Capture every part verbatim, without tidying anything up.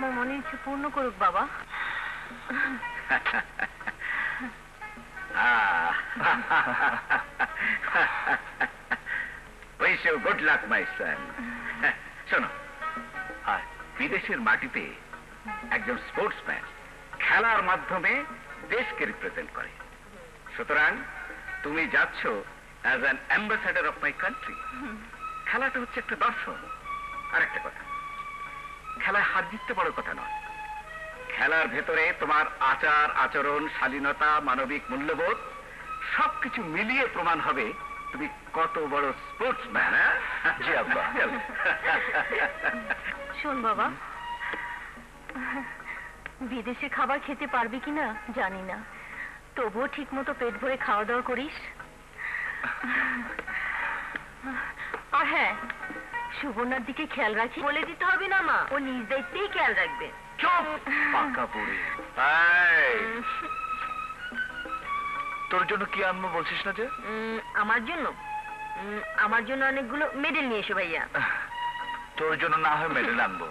তোমার মনে ইচ্ছে পূর্ণ করুক বাবা। Wish you good luck, my son. শোনো, আর বিদেশের মাটিতে একজন স্পোর্টসম্যান খেলার মাধ্যমে দেশকে রিপ্রেজেন্ট করে, সুতরাং তুমি যাচ্ছ as an ambassador of my country. খেলাটা হচ্ছে একটা দর্শন। আর একটা কথা, খেলায় হার জিততে বড় কথা নয়, খেলার ভেতরে তোমার আচার আচরণ, শালীনতা, মানবিক মূল্যবোধ সবকিছু মিলিয়ে প্রমাণ হবে তুমি কত বড় স্পোর্টসম্যান। জি আব্বা। শোন বাবা, বিদেশে খাবার খেতে পারবি কিনা জানি না, তবুও ঠিক মতো পেট ভরে খাওয়া দাওয়া করিস। আর হ্যাঁ, সুবর্ণার দিকে খেয়াল রাখি, বলে দিতে হবে না মা, ও নিজ দায়িত্বেই খেয়াল রাখবে। চুপ পাকা পুরি। তোর জন্য কি আনবো বলছিস না? যে আমার জন্য আমার জন্য অনেকগুলো মেডেল নিয়ে এসো ভাইয়া। তোর জন্য না হয় মেডেল আনবো,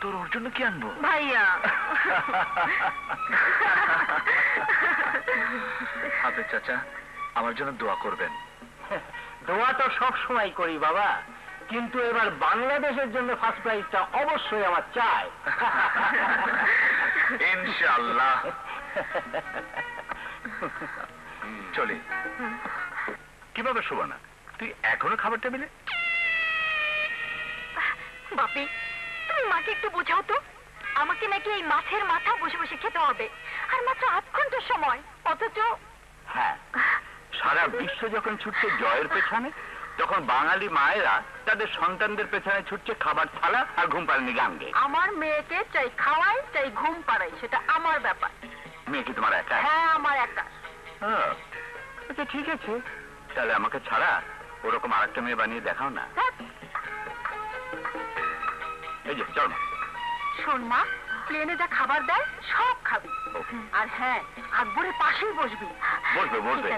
তোর ওর জন্য কি আনবো ভাইয়া? হাতে চাচা আমার জন্য দোয়া করবেন। দোয়া তো সব সময় করি বাবা, কিন্তু এবার বাংলাদেশের জন্য ফার্স্ট প্রাইজটা অবশ্যই আমার চাই। ইনশাআল্লাহ। চলি। কিভাবে সুবর্ণা, তুই এখনো খাবার টেবিলে? বাপি, তুমি মাকে একটু বোঝাও তো, আমাকে নাকি এই মাছের মাথা বসে বসে খেতে হবে, আর মাত্র আধ ঘন্টা সময়, অথচ হ্যাঁ সারা বিশ্ব যখন ছুটছে জয়ের পেছনে, তখন বাঙালি মায়েরা তাদের সন্তানদের পেছনে ছুটছে খাবার থালা আর ঘুম পাড়ানি গান গে। আমার মেয়েকে চাই খাওয়াই, চাই ঘুম পাড়াই, সেটা আমার ব্যাপার। মেয়ে কি তোমার একা? হ্যাঁ আমার একা। আচ্ছা ঠিক আছে, তাহলে আমাকে ছাড়া ওরকম আর একটা মেয়ে বানিয়ে দেখাও না। এই যে চল মা। শোন মা, প্লেনে যা খাবার দেয় সব খাবি, আর হ্যাঁ আকবরের পাশেই বসবি। বসবে বসবে।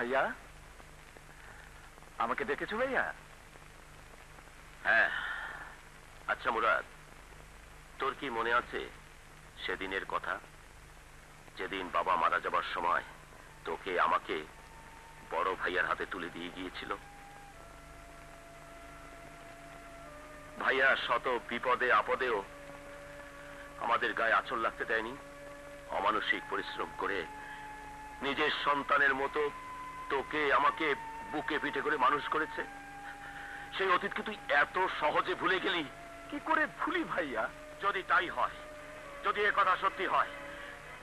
भैया आमाके देखेछो भैया? हाँ अच्छा मुराद तोर की मने आछे सेदिनेर कथा जेदिन बाबा मारा जाबार समय तोके आमाके बड़ो भैयार हाथे तुले दिए गियेछिलो ভাইয়া শত বিপদে আপদেও আমাদের গায়ে আঁচল লাগতে দেয়নি অমানসিক পরিশ্রম করে নিজের সন্তানের মতো তোকে আমাকে বুকে পিঠে করে মানুষ করেছে সেই অতীতকে তুই এত সহজে ভুলে গেলি কি করে ভুলি ভাইয়া যদি তাই হয় যদি এই কথা সত্যি হয়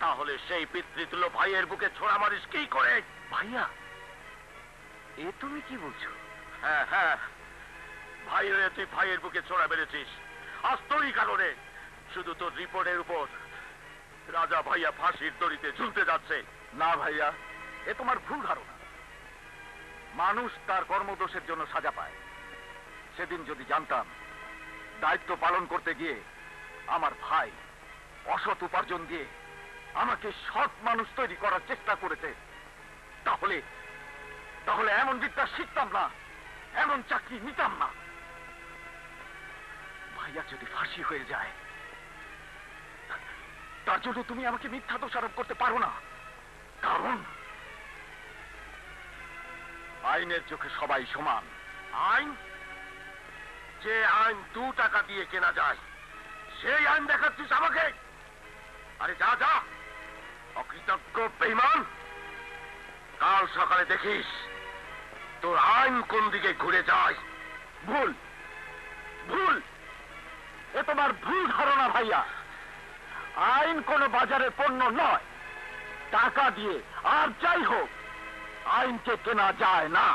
তাহলে সেই পিতৃতুল্য ভাইয়ের বুকে ছোড়া মারিস কি করে ভাইয়া এ তুমি কি বলছো হ্যাঁ হ্যাঁ भाई तु भाई बुके छोड़ा बेड़ेছিস आज तो ही कारण शुद्ध तो रिपोर्टर ऊपर राजा भाइया फांसिर दड़ीते झुलते जाच्छे ना भाइया ए तुम्हार भूल धारणा मानुष तार कर्मदोषेर जोन्नो सजा पाय सेदिन जोदि जानताम दायित्व पालन करते गिये आमार भाई असत उपार्जन दिए आमाके सत् मानुष तैरी करार चेष्टा करेछे ताहले ताहले एमन विद्या शिखताम ना एमन चाकरी निताम ना भाइया जो फांसी हो जाए तुम्हें मिथ्या दोषारोप करते पारो ना कारण आईनेर चोखे सबाई समान आईन जे आईन दो टाका दिए केना जाए सेई आईन देखाच्छिस आमाके अरे जा जा अकृतज्ञ बेईमान कल सकाले देखिस तोर आईन कोन दिके घुरे जाए भूल भूल ए तुम्हार भूल धारणा भाइया आईन कोनो बाजारे पण्य नय टाका दिए आर जाई होक आईन के केना जाए ना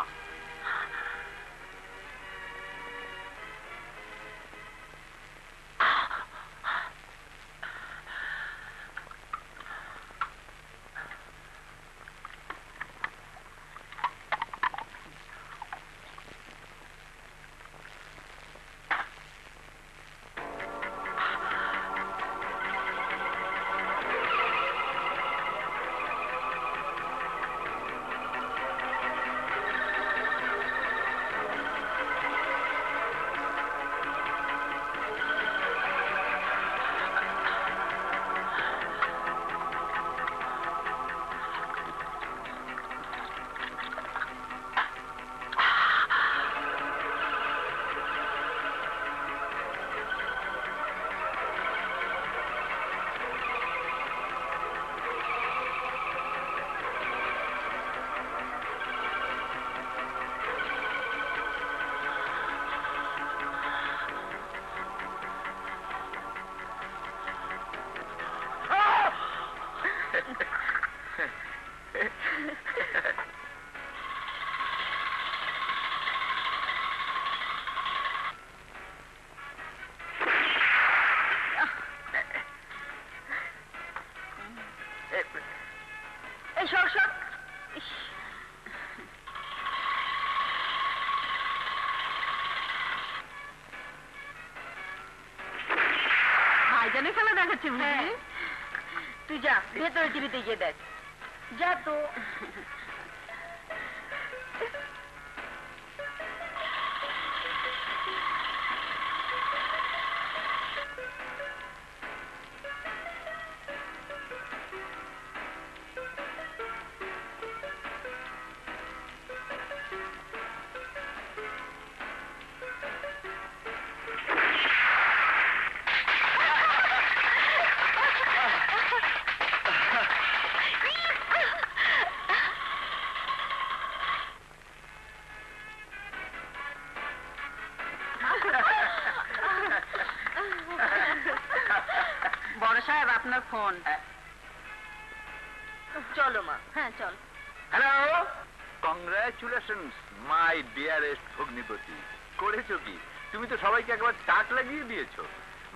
तू जा भेतर टीवीते गিয়ে देख जा तो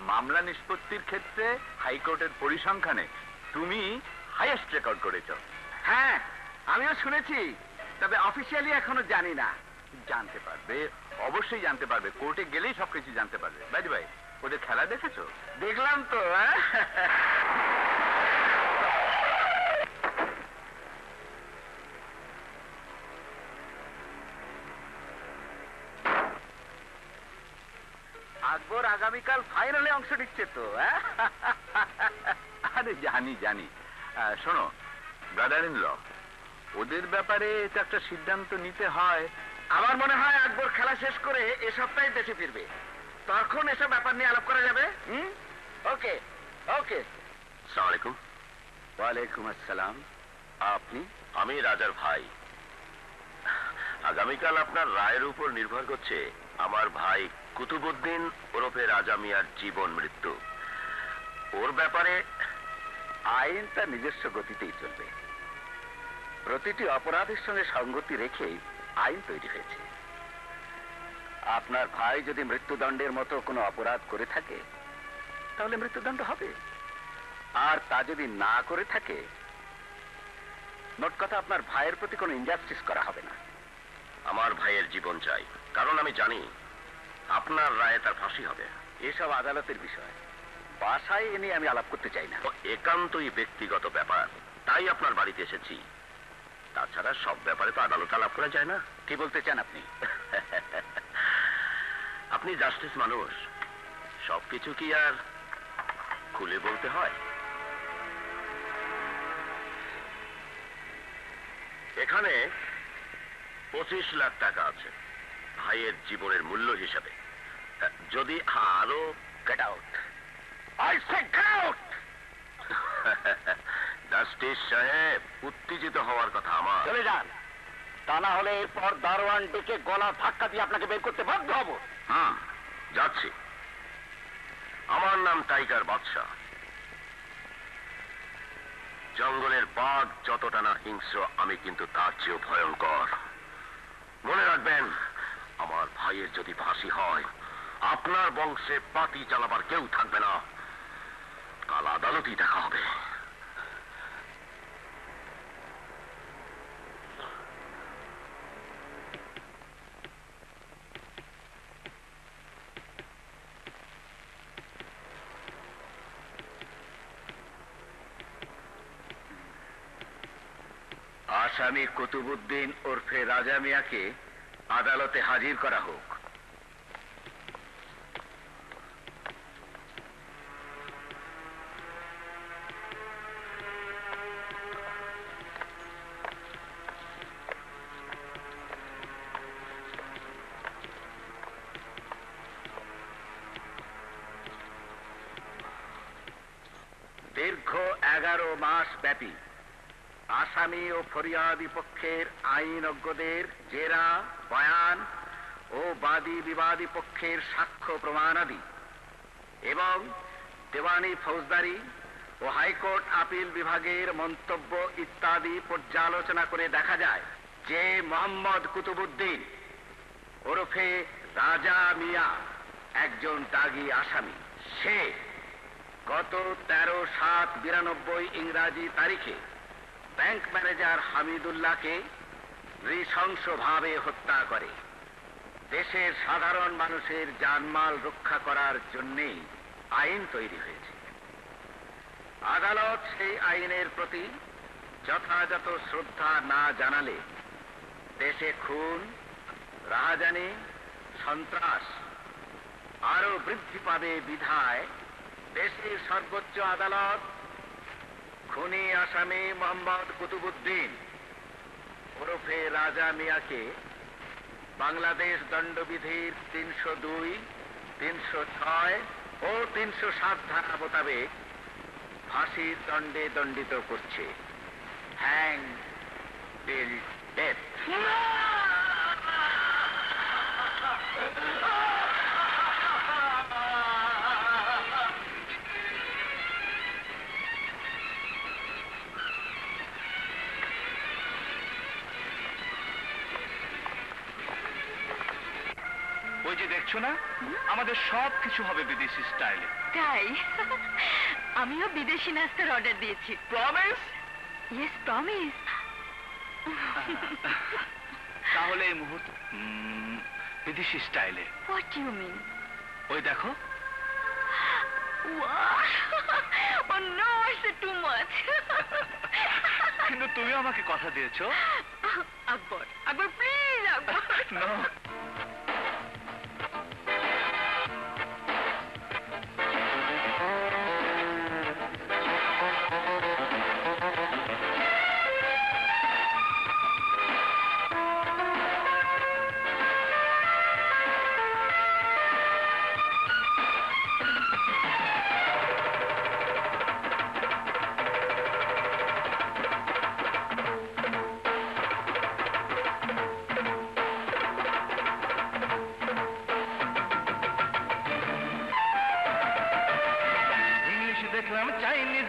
मामला निष्पत्तिर क्षेत्रे हाईकोर्टेर परिसंख्याने तुमी हाईएस्ट रेकर्ड करेছো हाँ आमिও শুনেছি তবে অফিশিয়ালি এখনো জানি না জানতে পারবে অবশ্যই জানতে পারবে কোর্টে গেলেই সবকিছু জানতে পারবে বাইদি ভাই ওদের খেলা দেখেছো দেখলাম তো আকবর আগামীকাল ফাইনালে অংশ নিচ্ছে তো। আরে জানি জানি, শোনো ব্রাদার ইন ল, ওদের ব্যাপারে তো একটা সিদ্ধান্ত নিতে হয়। আমার মনে হয় আকবর খেলা শেষ করে এ সপ্তাহে দেশে ফিরবে, তখন এসব ব্যাপার নিয়ে আলাপ করা যাবে। হুম, ওকে ওকে। আসসালামু আলাইকুম। ওয়ালাইকুম আসসালাম। আপনি? আমি রাজার ভাই। আগামীকাল আপনার রায়ের উপর নির্ভর করছে আমার ভাই কুতুবউদ্দিন ওরফে রাজা মিয়ার জীবন মৃত্যু। ওর ব্যাপারে আইনটা নিজস্ব গতিতেই চলবে, প্রতিটি অপরাধের সঙ্গে সংগতি রেখেই আইন তৈরি হয়েছে। আপনার ভাই যদি মৃত্যুদণ্ডের মতো কোনো অপরাধ করে থাকে তাহলে মৃত্যুদণ্ড হবে, আর তা যদি না করে থাকে, মোট কথা আপনার ভাইয়ের প্রতি কোনো ইনজাস্টিস করা হবে না। আমার ভাইয়ের জীবন চাই, কারণ আমি জানি আপনার রায়ে তার ফাঁসি হবে। এসব আদালতের বিষয়, বাসায় এনে আমি আলাপ করতে চাই না। একান্তই ব্যক্তিগত ব্যাপার, তাই আপনার বাড়িতে এসেছি। তাছাড়া সব ব্যাপারে তো আদালত আলাপ করা যায় না। কি বলতে চান আপনি? আপনি জাস্টিস মানুষ, সবকিছু কি আর খুলে বলতে হয়? এখানে পঁচিশ লাখ টাকা আছে ভাইয়ের জীবনের মূল্য হিসাবে। যদি আরো get out, I say get out. Justice সাহেব, উত্তেজিত হওয়ার কথা আমার। চলে যান, তা না হলে এরপর দারোয়ান ডেকে গলা ধাক্কা দিয়ে আপনাকে বের করতে বাধ্য হব। হুম, যাচ্ছি। আমার নাম টাইগার বাদশাহ। জঙ্গলের বাঘ যতটা না হিংস্র, আমি কিন্তু তার চেয়েও ভয়ঙ্কর। মনে রাখবেন, আমার ভাইয়ের যদি ফাঁসি হয়, আপনার বংশে পাতি চালাবার কেউ থাকবে না। কাল আদালতেই দেখা হবে। আসামি কুতুবউদ্দিন ওরফে রাজা মিয়াকে আদালতে হাজির করা হোক। দীর্ঘ এগারো মাস ব্যাপী আসামি ও ফরিয়াদি পক্ষের আইনজ্ঞদের জেরা, বয়ান ও বাদী বিবাদী পক্ষের সাক্ষ্য প্রমাণাদি এবং দেওয়ানি ফৌজদারি ও হাইকোর্ট আপিল বিভাগের মন্তব্য ইত্যাদি পর্যালোচনা করে দেখা যায় যে মোহাম্মদ কুতুবউদ্দিন ওরফে রাজা মিয়া একজন দাগী আসামি। সে গত তেরো সাত বিরানব্বই ইংরাজি তারিখে ব্যাংক ম্যানেজার হামিদুল্লাহকে নৃশংসভাবে হত্যা করে। দেশের সাধারণ মানুষের জানমাল রক্ষা করার জন্যেই আইন তৈরি হয়েছে। আদালত সেই আইনের প্রতি যথাযথ শ্রদ্ধা না জানালে দেশে খুন, রাহাজানি, সন্ত্রাস আরও বৃদ্ধি পাবে। বিধায় দেশের সর্বোচ্চ আদালত খুনি আসামি মোহাম্মদ কুতুবউদ্দিন ওরফে রাজা মিয়াকে বাংলাদেশ দণ্ডবিধির তিনশো দুই, তিনশো ছয় ও তিনশো সাত ধারা মোতাবেক ফাঁসির দণ্ডে দণ্ডিত করছে। Hang till death. দেখছো না, আমাদের সব কিছু হবে বিদেশি স্টাইলে। তাই আমিও বিদেশি নাস্তার অর্ডার দিয়েছি। প্রমিস? Yes, promise. তাহলে এই মুহূর্তে বিদেশি স্টাইলে। What you mean? ওই দেখো। Oh no, it's too much. কিন্তু তুমি আমাকে কথা দিয়েছো। Akbar, Akbar please, Akbar. No.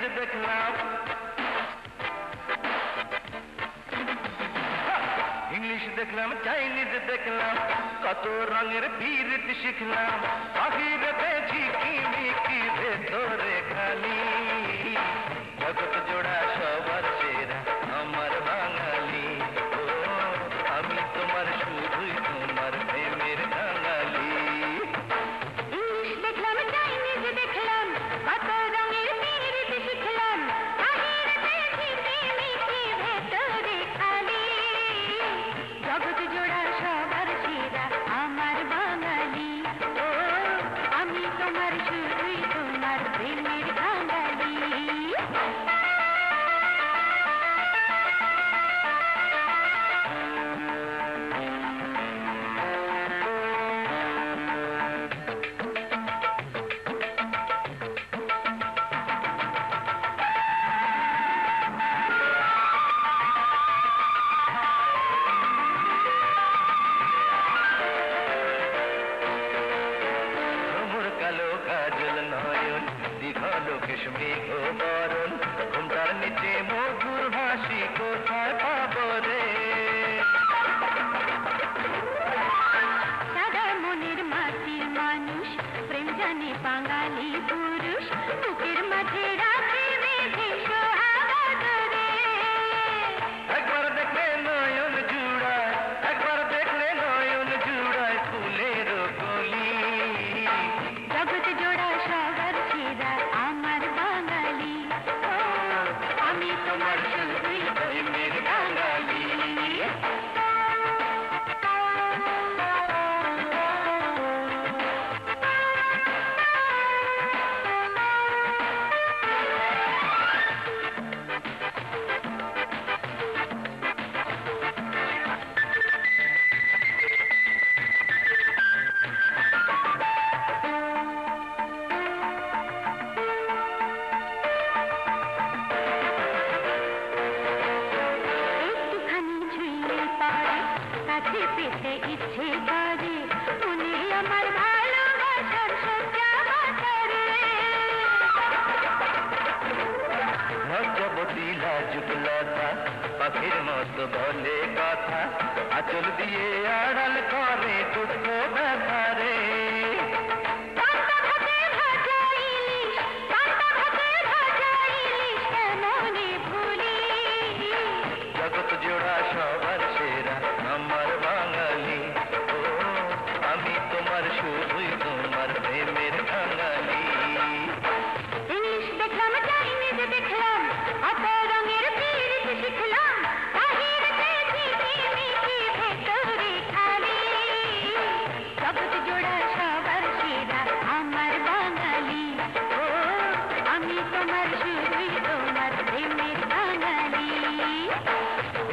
a bit now. English deklam, Chinese deklam, kato ranger pirit shiklam. Akhir pe chiki miki re thore khali. Jagat joda shabar sera, amar bangali. Oh, ami tumar shudh tumar pe mere dangali.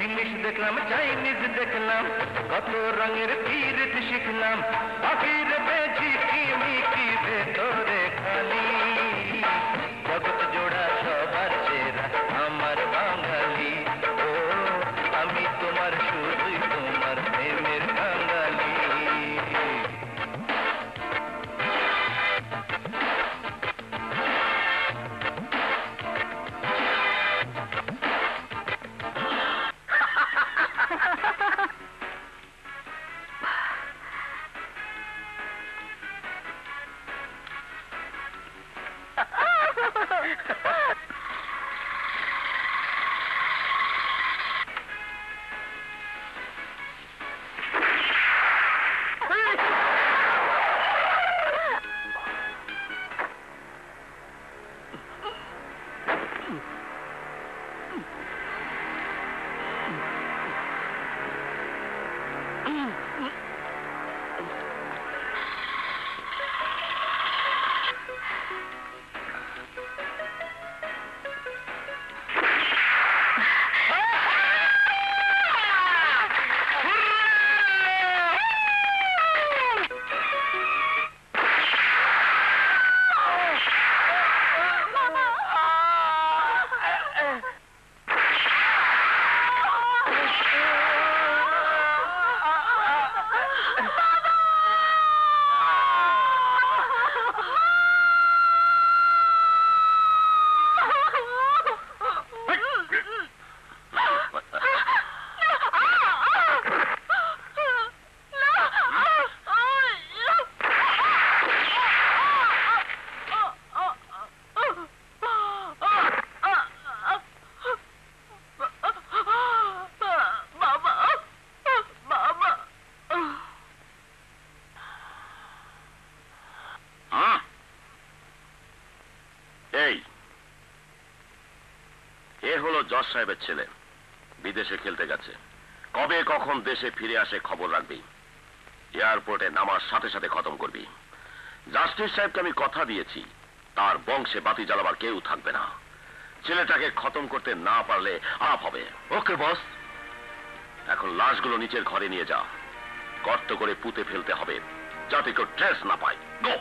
English deklam, Chinese deklam, kato ranger pirit shiklam. Akhir pe chiki miki re thore khali. Jagat joda shabar sera, amar bangali. Oh, ami tumar shudh tumar pe mere dangali. হলো জজ সাহেবের ছেলে বিদেশে খেলতে গেছে কবে কখন দেশে ফিরে আসে খবর রাখবি এয়ারপোর্টে নামার সাথে সাথে খতম করবি জাস্টিস সাহেবকে আমি কথা দিয়েছি তার বংশে বাতি জ্বালাবার কেউ থাকবে না ছেলেটাকে খতম করতে না পারলে আপ হবে ওকে বস এখন লাশগুলো নিচের ঘরে নিয়ে যা গর্ত করে পুঁতে ফেলতে হবে যাতে কেউ ট্রেস না পায় গো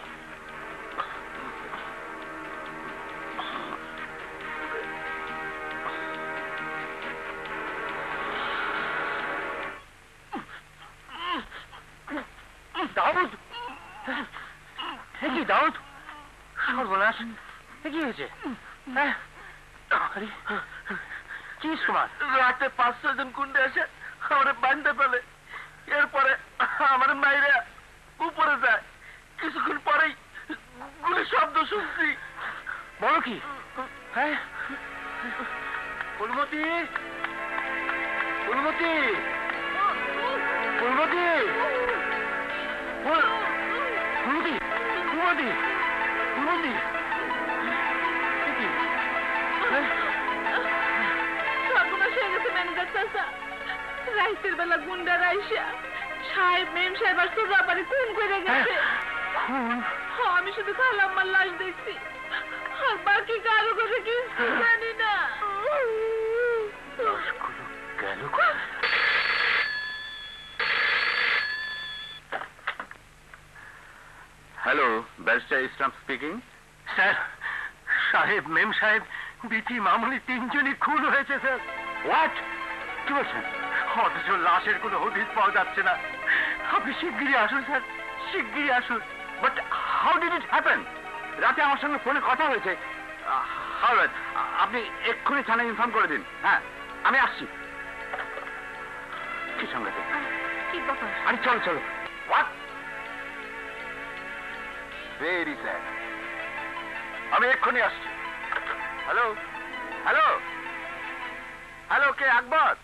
দাউদ কি দাউদ সর্বনাশ কি হয়েছে হ্যাঁ আরে কি সুমার রাতে পাঁচ ছয় জন গুন্ডা এসে আমারে বাঁধতে ফেলে এরপরে আমার মাইরা উপরে যায় কিছুক্ষণ পরেই গুলির শব্দ শুনছি বলো কি হ্যাঁ ফুলমতি ফুলমতি ফুলমতি ফুলমতি ফুলমতি ফুলমতি রাইতের বেলা গুন্ডা রাইসা সাহেব মেম সাহেব আর তোর ব্যাপারে খুন করে গেছে আমি শুধু খালাম আমার লাশ দেখছি আর বাকি কারো কথা কি জানি না hello barrister Islam speaking sir সাহেব মেম সাহেব বিটি মামুনি তিনজনই খুন হয়েছে স্যার হোয়াট কি বলছেন অথচ লাশের কোনো হদিস পাওয়া যাচ্ছে না আপনি শিগগিরই আসুন স্যার শিগগিরই আসুন but how did it happen রাতে আমার সঙ্গে ফোনে কথা হয়েছে আপনি এক্ষুনি থানায় ইনফর্ম করে দিন হ্যাঁ আমি আসছি কি সঙ্গে আরে চলো চলো হোয়াট ভেরি স্যাড আমি এক্ষুনি আসছি হ্যালো হ্যালো হ্যালো কে আকবর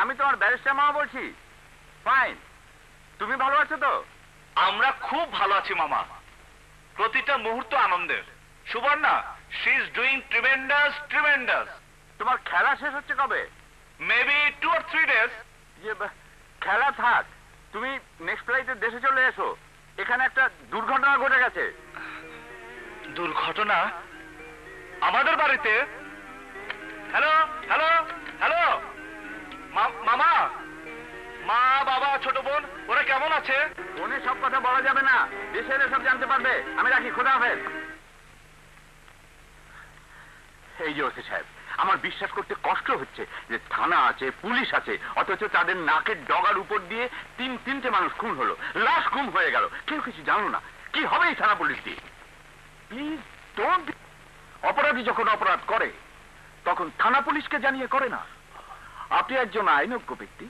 আমি তোমার ব্যারিস্টার মামা বলছি ফাইন তুমি ভালো আছো তো আমরা খুব ভালো আছি মামা প্রতিটা মুহূর্ত আনন্দের Suborna she is doing tremendous tremendous তোমার খেলা শেষ হচ্ছে কবে maybe two or three days খেলা থাক তুমি নেক্সট ফ্লাইটে দেশে চলে এসো এখানে একটা দুর্ঘটনা ঘটে গেছে দুর্ঘটনা আমাদের বাড়িতে হ্যালো হ্যালো হ্যালো মামা মা বাবা ছোট বোন ওরা কেমন আছে ওনে সব কথা বলা যাবে না দেশে এলে সব জানতে পারবে আমি রাখি খোদা হাফেজ এই যে ওসি সাহেব আমার বিশ্বাস করতে কষ্ট হচ্ছে যে থানা আছে পুলিশ আছে অথচ তাদের নাকের ডগার উপর দিয়ে তিন তিনটে মানুষ খুন হলো লাশ গুম হয়ে গেল কেউ কিছু জানো না কি হবে এই থানা পুলিশ দিয়ে প্লিজ ডোন্ট অপরাধী যখন অপরাধ করে তখন থানা পুলিশকে জানিয়ে করে না আপনি একজন আইনজ্ঞ ব্যক্তি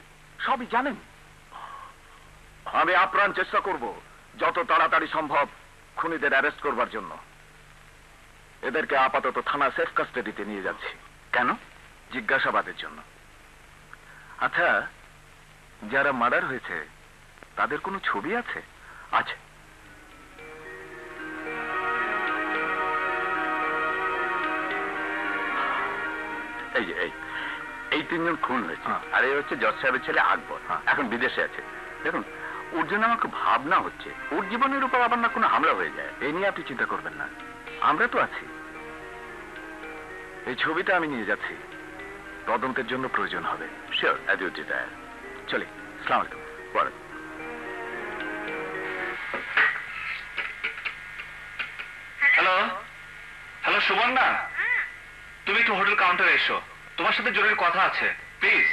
সবই জানেন আমি আপ্রাণ চেষ্টা করব যত তাড়াতাড়ি সম্ভব খুনিদের অ্যারেস্ট করবার জন্য এদেরকে আপাতত থানা সেফ কাস্টাডিতে নিয়ে যাচ্ছি কেন জিজ্ঞাসাবাদের জন্য আচ্ছা যারা মার্ডার হয়েছে তাদের কোনো ছবি আছে আছে এই যে এই এই তিনজন খুন হয়েছে আর এই হচ্ছে জজ সাহেবের ছেলে আকবর এখন বিদেশে আছে দেখুন ওর জন্য আমার খুব ভাবনা হচ্ছে ওর জীবনের উপর আবার না কোনো হামলা হয়ে যায় এই নিয়ে আপনি চিন্তা করবেন না আমরা তো আছি এই ছবিটা আমি নিয়ে যাচ্ছি তদন্তের জন্য প্রয়োজন হবে শিওর চলি আসসালামু আলাইকুম বলেন হ্যালো হ্যালো সুবর্ণা তুমি একটু হোটেল কাউন্টারে এসো তোমার সাথে জরুরি কথা আছে প্লিজ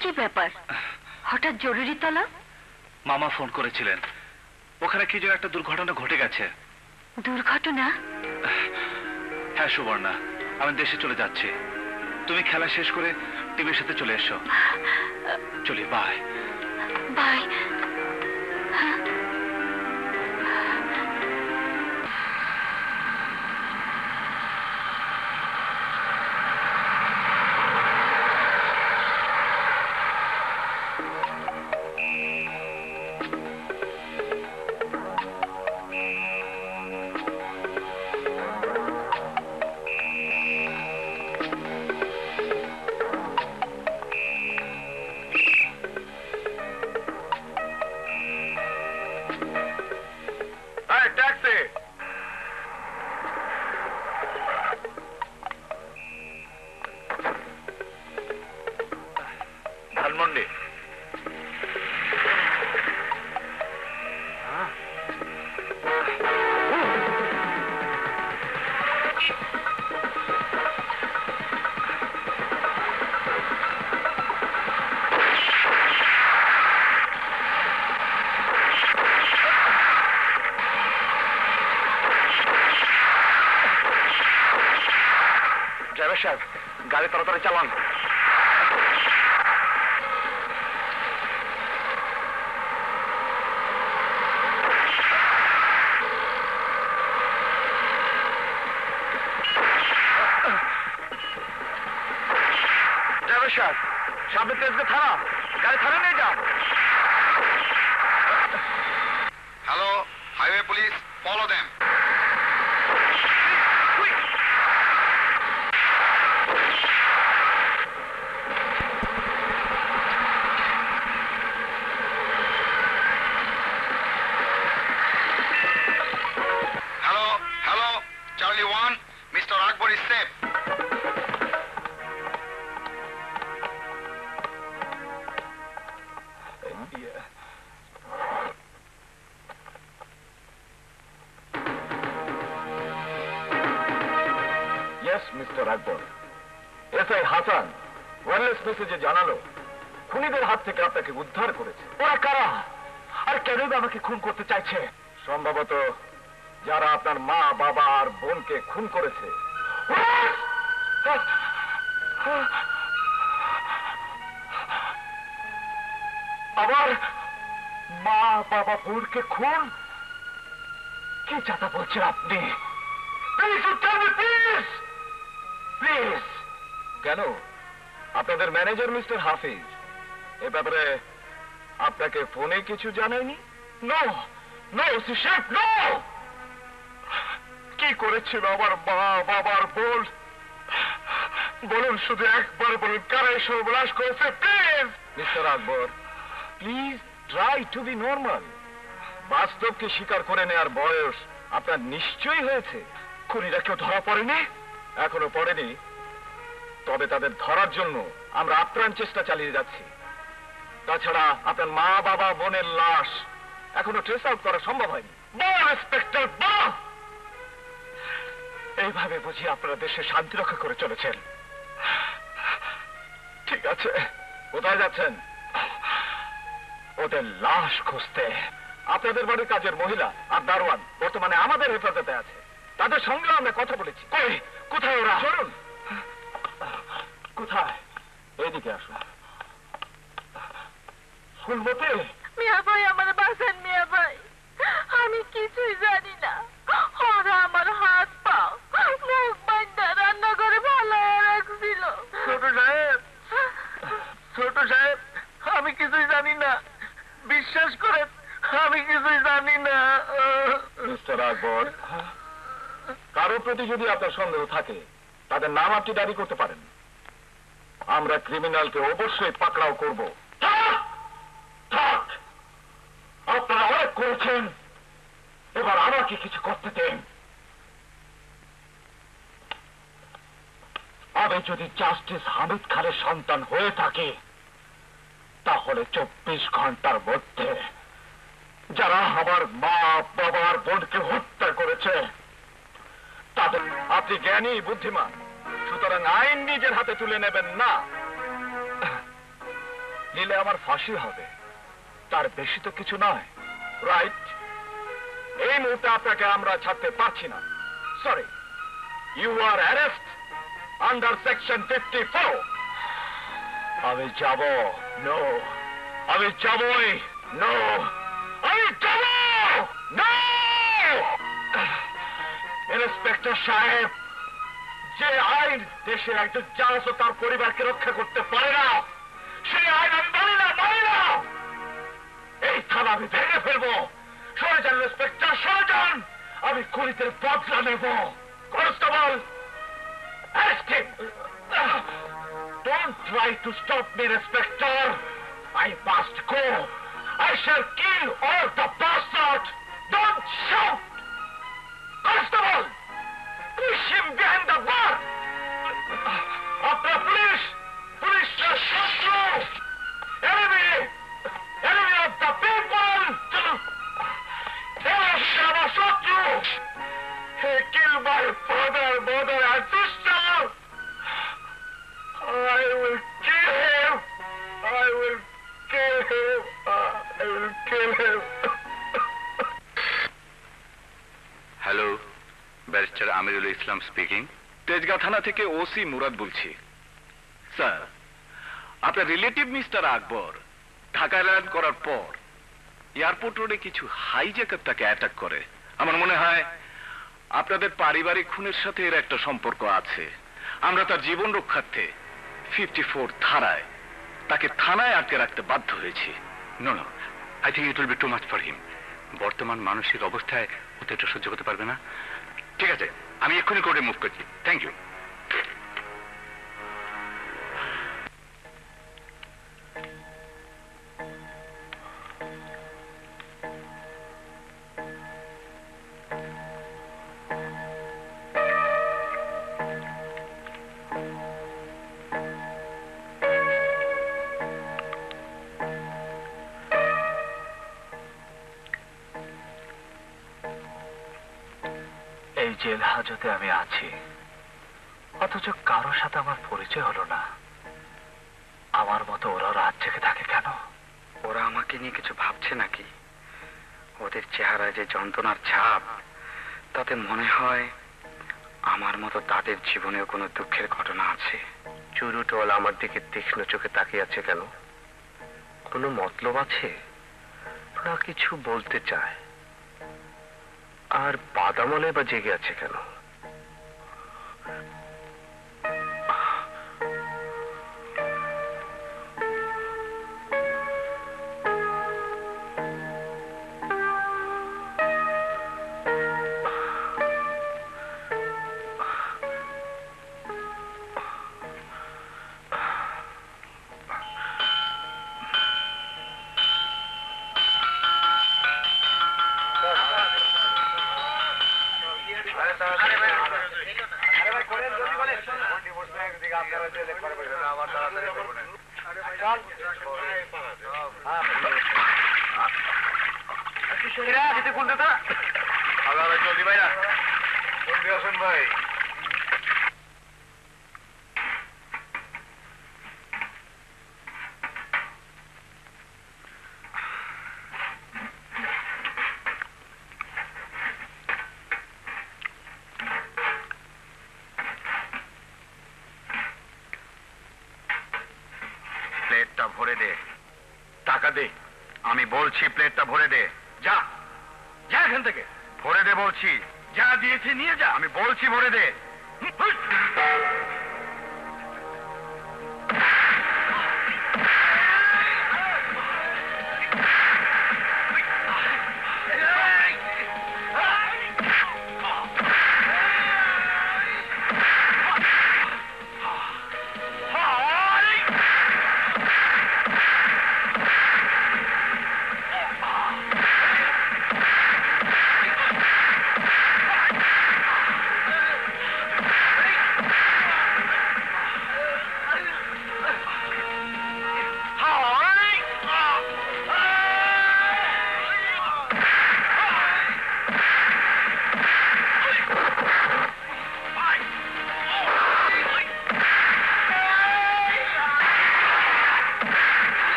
কি ব্যাপার হঠাৎ জরুরি তলা মামা ফোন করেছিলেন ওখানে কি যেন একটা দুর্ঘটনা ঘটে গেছে দুর্ঘটনা হ্যাঁ সুবর্ণা আমি দেশে চলে যাচ্ছি তুমি খেলা শেষ করে টিভির সাথে চলে এসো চলি বাই বাই ఉండండి. গাড়ি তাড়াতাড়ি চালান. ড্রাইভার সাহেব সামনে তেজগাঁ থানা, গাড়ি থানা নিয়ে যান. Hello highway police, follow them. উদ্ধার করেছে. ওরা কারা আর কেন আমাকে খুন করতে চাইছে? সম্ভবত যারা আপনার মা বাবা আর বোনকে খুন করেছে. আবার মা বাবা বোনকে খুন? কি চাতা বলছেন আপনি? Please please. কেন আপনাদের ম্যানেজার মিস্টার হাফিজ এ ব্যাপারে আপনাকে ফোনে কিছু জানায়নি? No no chef no. কি করেছিল আমার মা বাবার বোন? বলুন, শুধু একবার বলুন, কারা সর্বনাশ করেছে? Please mister Akbar, please try to be normal. বাস্তবকে স্বীকার করে নেওয়ার বয়স আপনার নিশ্চয়ই হয়েছে. খুনিরা কেউ ধরা পড়েনি, এখনো পড়েনি. তবে তাদের ধরার জন্য আমরা আপ্রাণ চেষ্টা চালিয়ে যাচ্ছি. তাছাড়া আপনার মা বাবা বোনের লাশ এখনো ট্রেস আউট করা সম্ভব হয়নি. এইভাবে বুঝি আপনারা দেশে শান্তি রক্ষা করে চলেছেন. ঠিক আছে, কোথায় যাচ্ছেন? ওদের লাশ খুঁজতে. আপনাদের বাড়ির কাজের মহিলা আর দারোয়ান বর্তমানে আমাদের হেফাজতে আছে. তাদের সঙ্গে আমরা কথা বলেছি. কই, কোথায় ওরা? চলুন, কোথায়? এইদিকে আসুন. আমি কিছুই জানি না. ওরা আমার হাত পাও মুখ বান্ধা রান্নাঘরে ভালো রাখছিল. ছোট সাহেব, ছোট সাহেব, আমি কিছুই জানি না, বিশ্বাস করে আমি কিছুই জানি না. মিস্টার আকবর, কারো প্রতি যদি আপনার সন্দেহ থাকে তাদের নাম আপনি দাবি করতে পারেন. আমরা ক্রিমিনালকে অবশ্যই পাকড়াও করবো. আপনারা অনেক করেছেন, এবার আমাকে কিছু করতে দেন. আমি যদি জাস্টিস হামিদ খানের সন্তান হয়ে থাকি, তাহলে চব্বিশ ঘন্টার মধ্যে যারা আমার মা বাবার বোনকে হত্যা করেছে তাদের... আপনি জ্ঞানী বুদ্ধিমান, সুতরাং আইন নিজের হাতে তুলে নেবেন না, নিলে আমার ফাঁসি হবে. তার বেশি তো কিছু নয়, রাইট? এই মুহূর্তে আপনাকে আমরা ছাড়তে পারছি না. Sorry, you are arrest under section fifty four. আমি যাব, নো, আমি যাবই, নো, আমি যাব, নো. ইন্সপেক্টর সাহেব, যে আইন দেশের একজন জাহাজ ও তার পরিবারকে রক্ষা করতে পারে না, সেই আইন আমি মানি না, মানি না. এই থানা আমি ভেঙে ফেলবো. সরে যান ইন্সপেক্টর, সরে যান. আমি খুনিদের বদলা নেব. Constable, arrest him. Don't try to stop me, Inspector. I must go. I shall kill all the bastards. Don't shout. Constable, push him behind the bar. After police, police are shot through. Amirul Islam speaking. Tejgaon থানা থেকে OC Murad বলছি। Sir, আপনার relative mister Akbar Dhaka land করার পর airport রোডে কিছু hijacker তাকে attack করে। আমার মনে হয় আপনাদের পারিবারিক খুনের সাথে এর একটা সম্পর্ক আছে। আমরা তার জীবন রক্ষার্থে ফিফটি ফোর ধারায় তাকে থানায় আটকে রাখতে বাধ্য হয়েছি। No no, I think it will be too much for him. বর্তমান মানসিক অবস্থায় ওতে এটা সহ্য করতে পারবে না। ঠিক আছে, আমি এক্ষুনি কোর্টে মুভ করছি। Thank you. জেল হাজতে আমি আছি, অথচ কারোর সাথে আমার পরিচয় হলো না। আমার মতো ওরা রাত জেগে থাকে কেন? ওরা আমাকে নিয়ে কিছু ভাবছে নাকি? ওদের চেহারায় যে যন্ত্রণার ছাপ, তাতে মনে হয় আমার মতো তাদের জীবনেও কোনো দুঃখের ঘটনা আছে। চুরুটোল আমার দিকে তীক্ষ্ণ চোখে তাকিয়ে আছে কেন? কোনো মতলব আছে? ওরা কিছু বলতে চায়। আর বাদামলে বা জেগে আছে কেন? ভরে দে, টাকা দে। আমি বলছি প্লেটটা ভরে দে। যা যা এখান থেকে, ভরে দে বলছি। যা দিয়েছি নিয়ে যা, আমি বলছি ভরে দে।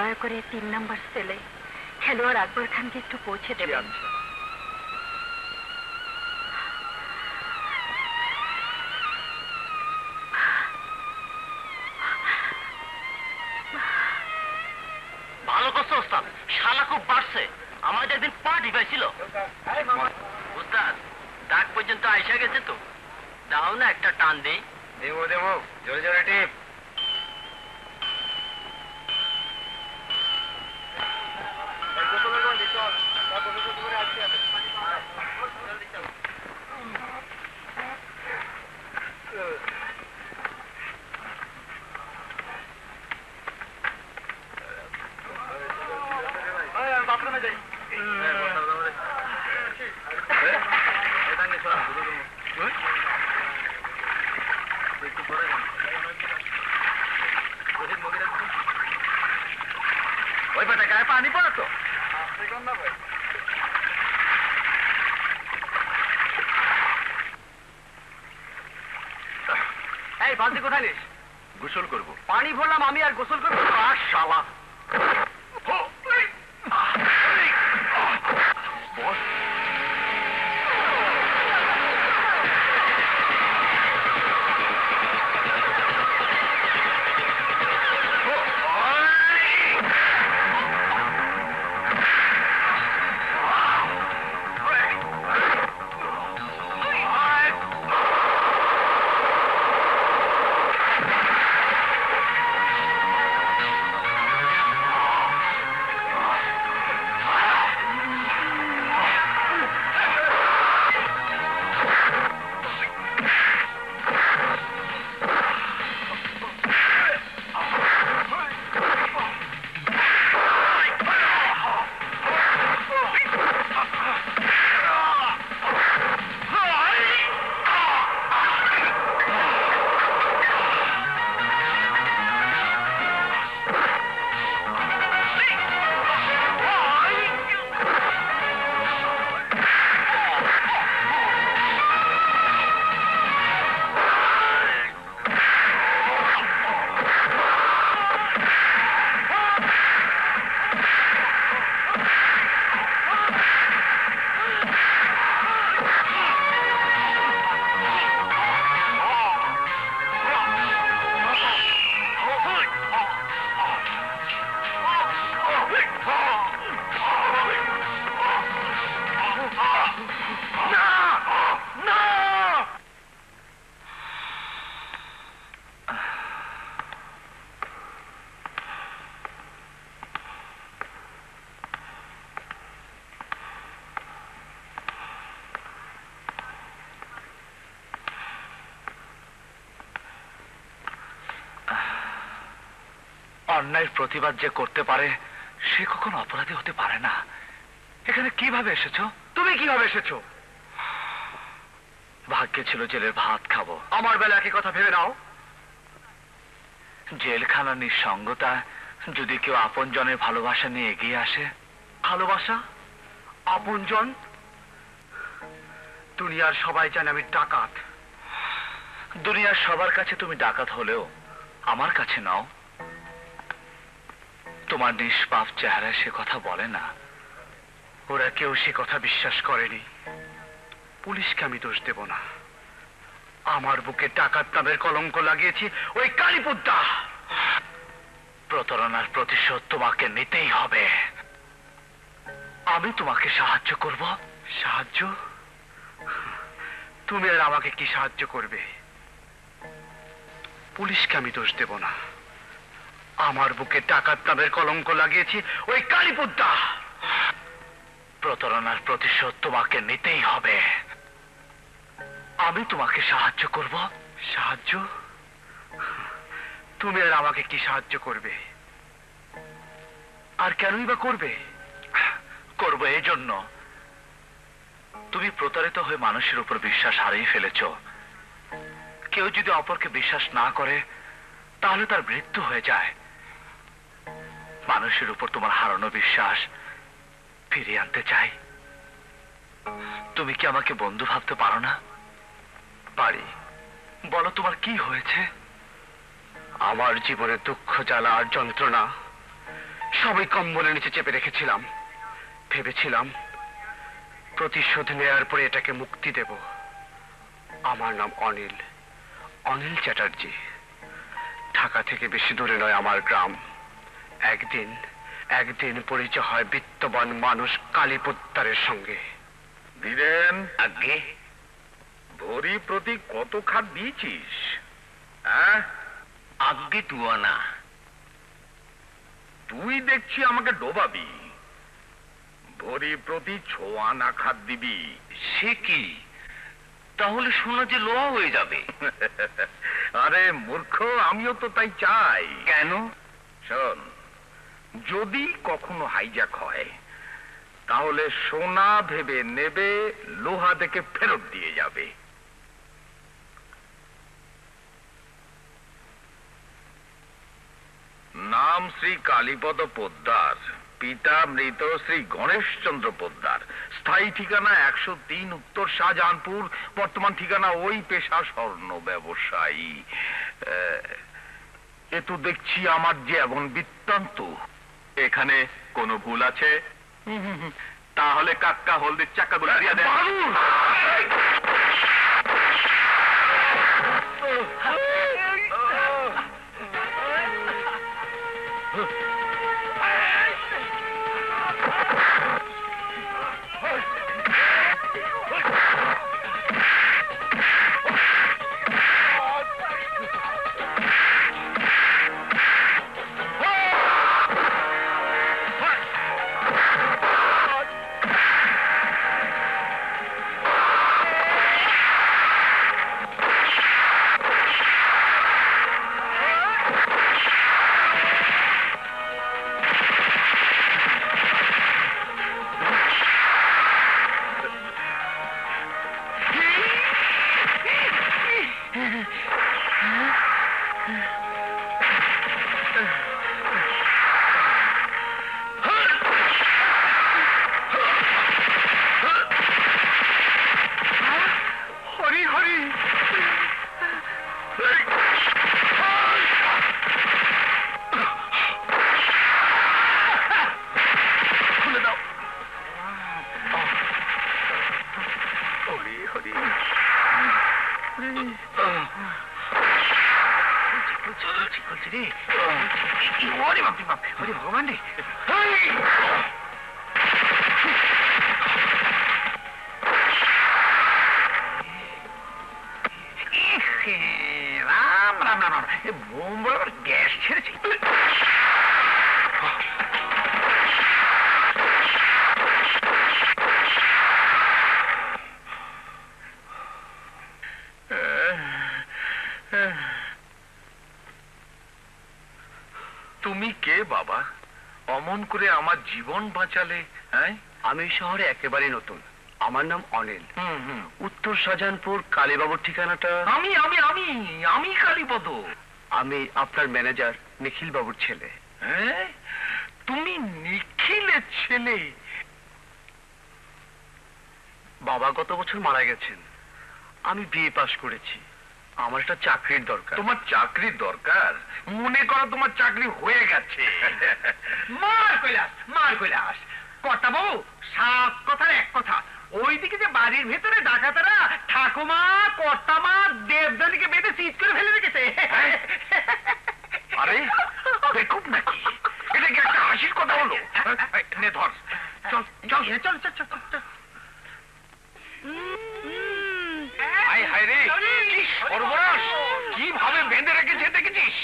দয়া করে তিন নাম্বার সেলে খেলোয়াড় আকবর খানকে একটু পৌঁছে দেবেন। प्रतिबाद जे करते पारे से कखनो अपराधी होते पारे ना। एखाने किभाबे एसेछो तुमी किभाबे एसेछो? भाग्ये छिलो जेलेर भात खाबो। आमार बेला एकई कथा भेबे नाओ। जेलखानार निसंगता जोदि केउ आपनजनेर भालोबासा निये एगिये आसे। भालोबासा आपनजन दुनियार सबाई जाने आमि डाकात। दुनियार सबार काछे तुमी डाकात हलेओ आमार काछे नाओ। তোমার নিষ্পাপ চেহারায় সে কথা বলে না। ওরা কেউ সে কথা বিশ্বাস করেনি। পুলিশকে আমি দোষ দেব না। আমার বুকে ডাকাত নামের কলঙ্ক লাগিয়েছি ওই কালীপদ্মা। প্রতারণার প্রতিশোধ তোমাকে নিতেই হবে। আমি তোমাকে সাহায্য করব। সাহায্য? তুমি আর আমাকে কি সাহায্য করবে? পুলিশকে আমি দোষ দেব না। আমার বুকে ডাকাত নামের কলঙ্ক লাগিয়েছি ওই কালীপদ্মা। প্রতারণার প্রতিশোধ তোমাকে নিতেই হবে। আমি তোমাকে সাহায্য করব। সাহায্য? তুমি আর আমাকে কি সাহায্য করবে? আর কেনই বা করবে? করবে এই জন্য তুমি প্রতারিত হয়ে মানুষের উপর বিশ্বাস হারিয়ে ফেলেছ। কেউ যদি অপরকে বিশ্বাস না করে তাহলে তার মৃত্যু হয়ে যায়। মানুষের উপর তোমার হারানো বিশ্বাস ফিরিয়ে আনতে চাই। তুমি কি আমাকে বন্ধু ভাবতে পারো না? পারি। বলো তোমার কি হয়েছে? আমার জীবনে দুঃখ জ্বালা আর যন্ত্রণা সবই কম্বলের নিচে চেপে রেখেছিলাম। ভেবেছিলাম প্রতিশোধ নেওয়ার পরে এটাকে মুক্তি দেব। আমার নাম অনিল, অনিল চ্যাটার্জি। ঢাকা থেকে বেশি দূরে নয় আমার গ্রাম। একদিন एक दिन परिचय है वित्तवान मानुष कालीपुत्तरेर संगे दिलेन आगे भरी प्रति कत खाट दिएछिस आगे तुआ ना तुई देखछि आमाके डोबाबी भरी प्रति छ आना खाट दिबी से कि ताहले सोना जे लोहा हो जाबे अरे मूर्ख आमियो तो ताई चाई केन शोन जोदी कखनो हाईजैक हय ताहले सोना भेबे नेबे लोहा देके फेरत दिए जाबे नाम श्री कालीपद पोद्दार पिता मृत श्री गणेश चंद्र पोद्दार स्थायी ठिकाना एक सौ तीन उत्तर शाहजहानपुर बर्तमान ठिकाना ओई पेशा स्वर्ण व्यवसायी ए तो देखछि आमार जीवन वृत्तान्त एखाने कोनो भूल आछे ताहले काक्का हलदी चाक्का गुला दिया दे जीवन बाँचाले शहरे एकेबारे नतुन आमार नाम अनिल उत्तर शाहजहानपुर कालीबाबुर ठिकानाटा आमी आमी आमी आमी कालीपद आमी आपनार मैनेजर निखिल बाबुर छेले हैं तुमी निखिलेर छेले बाबा गत बछर मारा गेছেন आमी बीए पास करेছি আমার একটা চাকরির দরকার তোমার চাকরির দরকার মনে করো তোমার চাকরি হয়ে গেছে মার কইলাস মার কইলাস কথা বউ সাত কথা এক কথা ওইদিকে যে বাড়ির ভিতরে ডাকাতরা ঠাকুমা কর্তামা দেবদানীকে বেঁধে চিৎ করে ফেলে রেখেছে আরে বেকুব নাকি এটা কি একটা হাসির কথা হলো নে ধর চল চল চল চল চল हाय हाय रे और बरस की ভাবে বেঁধে রেখেছে দেখেছিস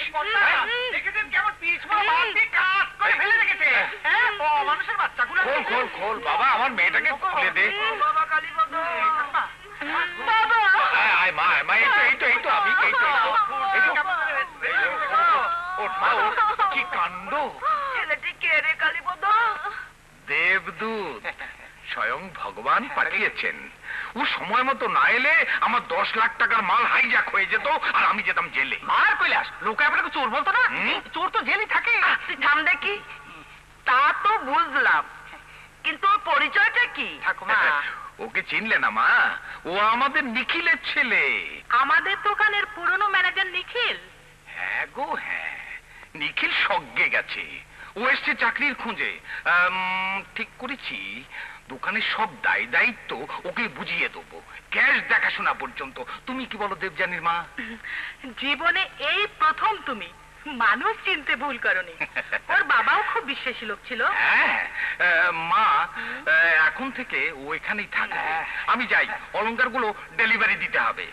দেখেছেন কেমন পিচ মারা মাটি কাজ করে ফেলে রেখেছে হ্যাঁ ও মানুষের বাচ্চাগুলো খোল খোল খোল বাবা আমার মেয়েটাকে খুলে দে বাবা কালীপদ বাবা আয় আয় মা মা এই তো এই তো আমি এই তো এই তো ওঠ মা ওঠ কি কাণ্ড ছেলেটি কে রে কালীপদ দেবদূত স্বয়ং ভগবান পাঠিয়েছেন ও সময় মতো না এলে আমার दस লাখ টাকার মাল হাইজ্যাক হয়ে যেত আর আমি যেতাম জেলে মার কইলাস লোকে আপনাকে চোর বলতো না চোর তো জেলে থাকে তুই থাম দেখি তা তো বুঝলাম কিন্তু ওর পরিচয়টা কি ঠাকুমা ওকে চিনলে না মা ও আমাদের নিখিলের ছেলে আমাদের দোকানের পুরনো ম্যানেজার নিখিল হ্যাঁ গো হ্যাঁ নিখিল সগ্গে গেছে ও এসে চাকরির খুঁজে ঠিক করেছি দোকানে সব দায় দায়িত্ব ওকে বুঝিয়ে দেব ক্যাশ দেখাশোনা পর্যন্ত তুমি কি বলো দেবযানীর মা জীবনে এই প্রথম তুমি मानुष चिंते भूल करोनी और बाबाओ खूब विशेष लोक छिलो माँ अखुन थे के वो इखानी थाके आमी जाई अलंकार गुलो डेलीवरी दीते हावे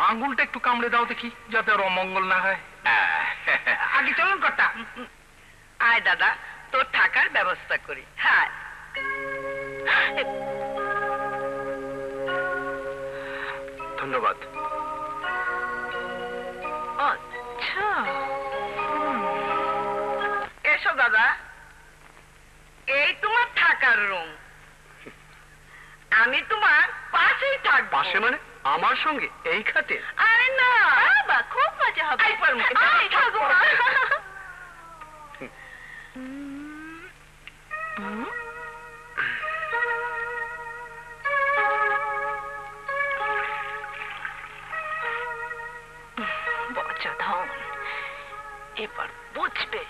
आंगुल टेक तू कामले दाव देखी जाते रोमांगल ना है आगे चलन करता आय दादा तो थाकार व्यवस्था करी हाँ धन्यवाद এসো দাদা এই তোমার থাকার রুম আমি তোমার পাশেই থাকব পাশে মানে আমার সঙ্গে এই খাতে আরে না বাবা খুব মজা হবে আই পড় মুকে আই থাকো বচ্চা ধন এবার বুঝবে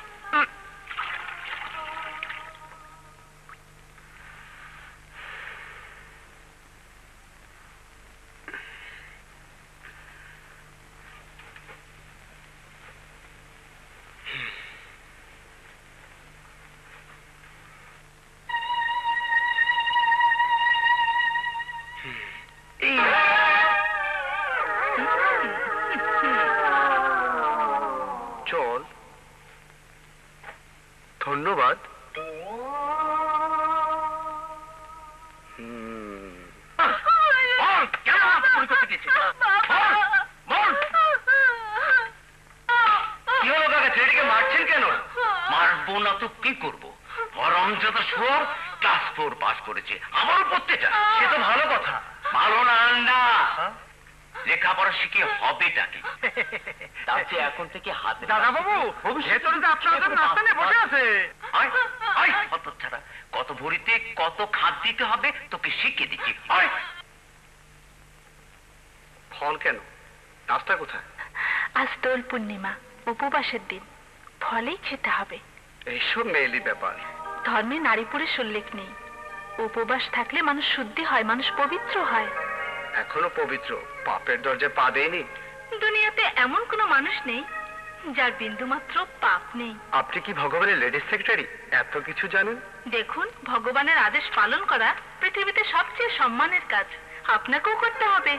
भगवानेर आदेश पालन करा पृथिवीते सबचेये सम्मानेर काज आपनाकेओ करते हबे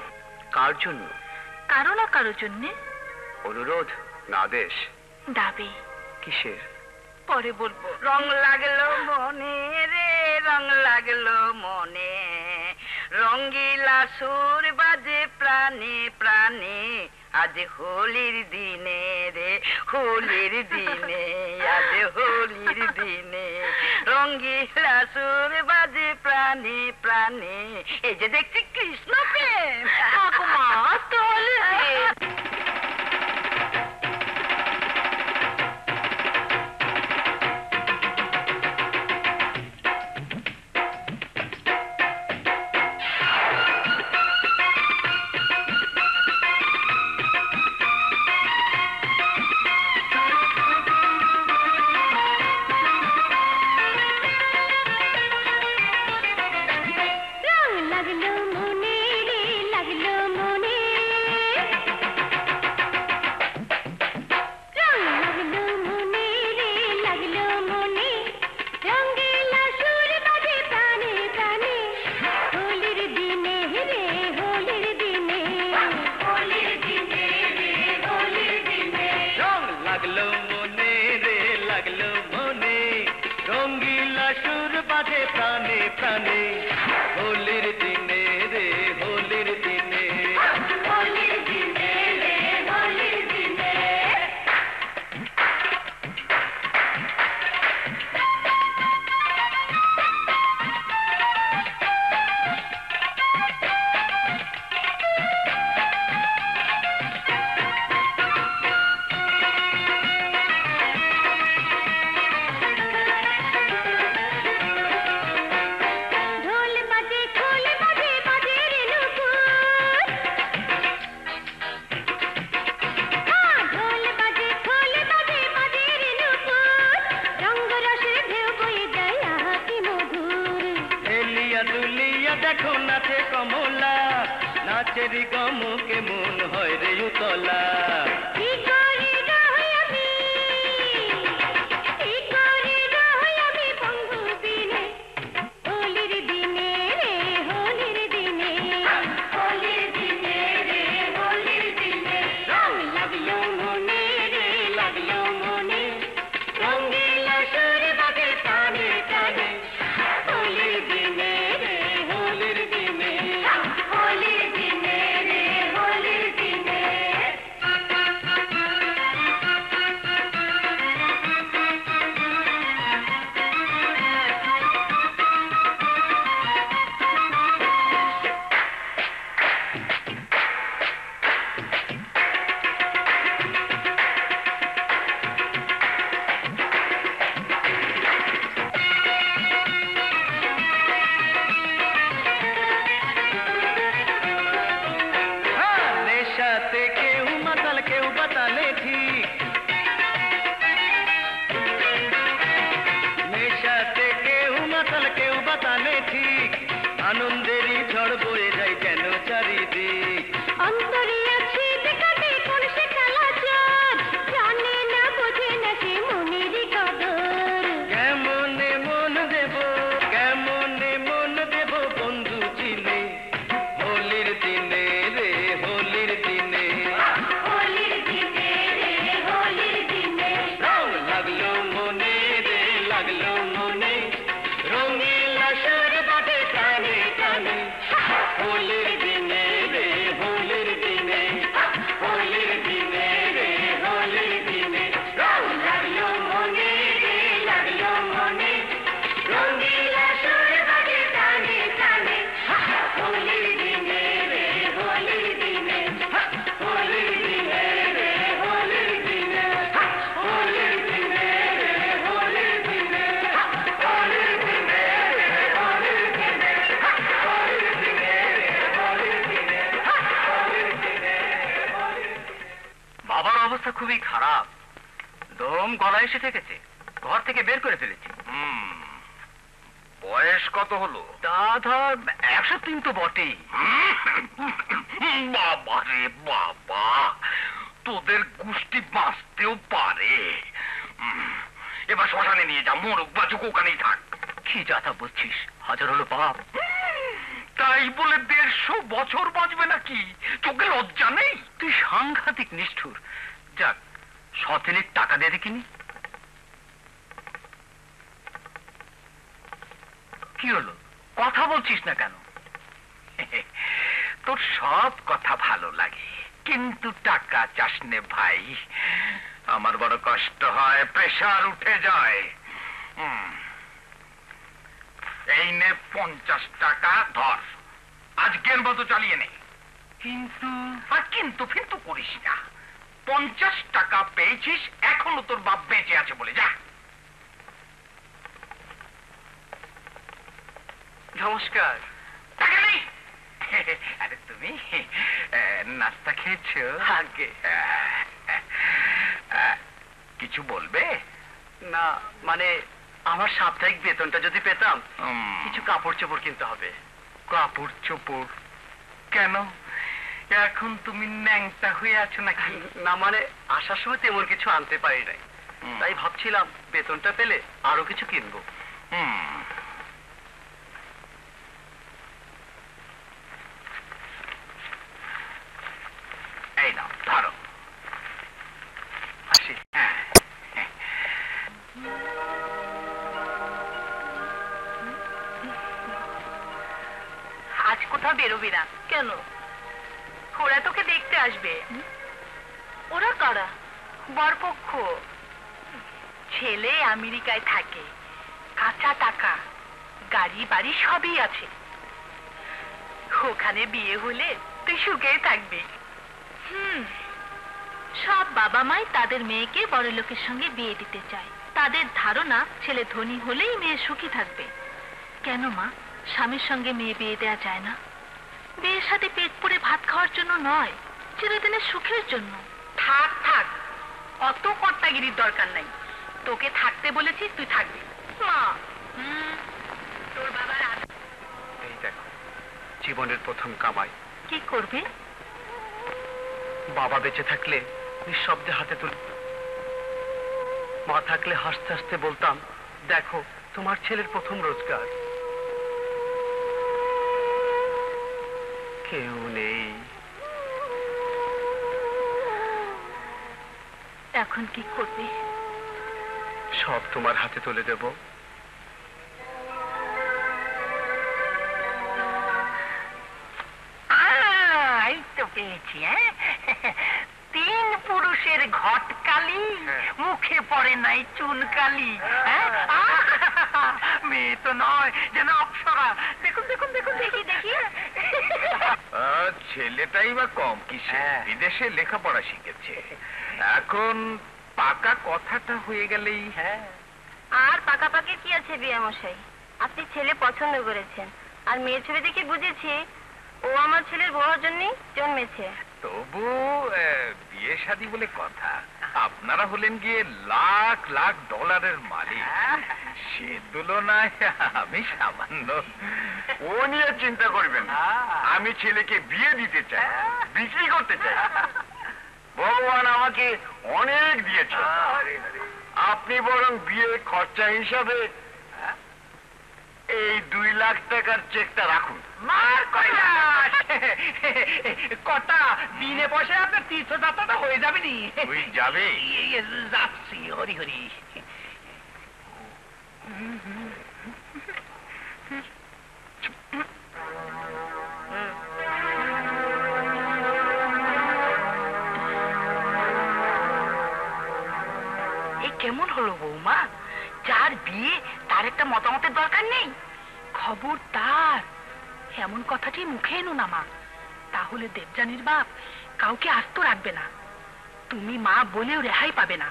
कार जन्य कारो ना कारो जन्य अनुरोध ना आदेश दाबी किसेर परे बोलबो रंग लागलो मने रे रंग लागलो मने रंगीला सुर बाजे प्राणे प्राणे आज होलिर दिने रे होलिर दिने आज होलिर दिने रंगीला सुर बाजे प्राणे प्राणे ए जे देखछि कृष्ण प्रेम ठाकुमा तो होलिर गम के मन है रे उतला की करी गई चिंता करबेन ना। আমি ছেলেকে বিয়ে দিতে চাই, বিক্রি করতে চাই। ভগবান আমাকে অনেক দিয়েছে, আপনি বরং বিয়ের খরচা হিসাবে এই দুই লাখ টাকার চেকটা রাখুন। মার কৈলাস, কথা দিনে বসে আপনার তীর্থযাত্রাটা হয়ে যাবে নি? হয়ে যাবে, যাচ্ছি। হরি হরি। কেমন হলো বৌমা, যার বিয়ে তার একটা মতামতের দরকার নেই? খবর তার, এমন কথাটি মুখে এনো না মা, তাহলে দেবযানীর বাপ কাউকে আস্ত রাখবে না, তুমি মা বলেও রেহাই পাবে না।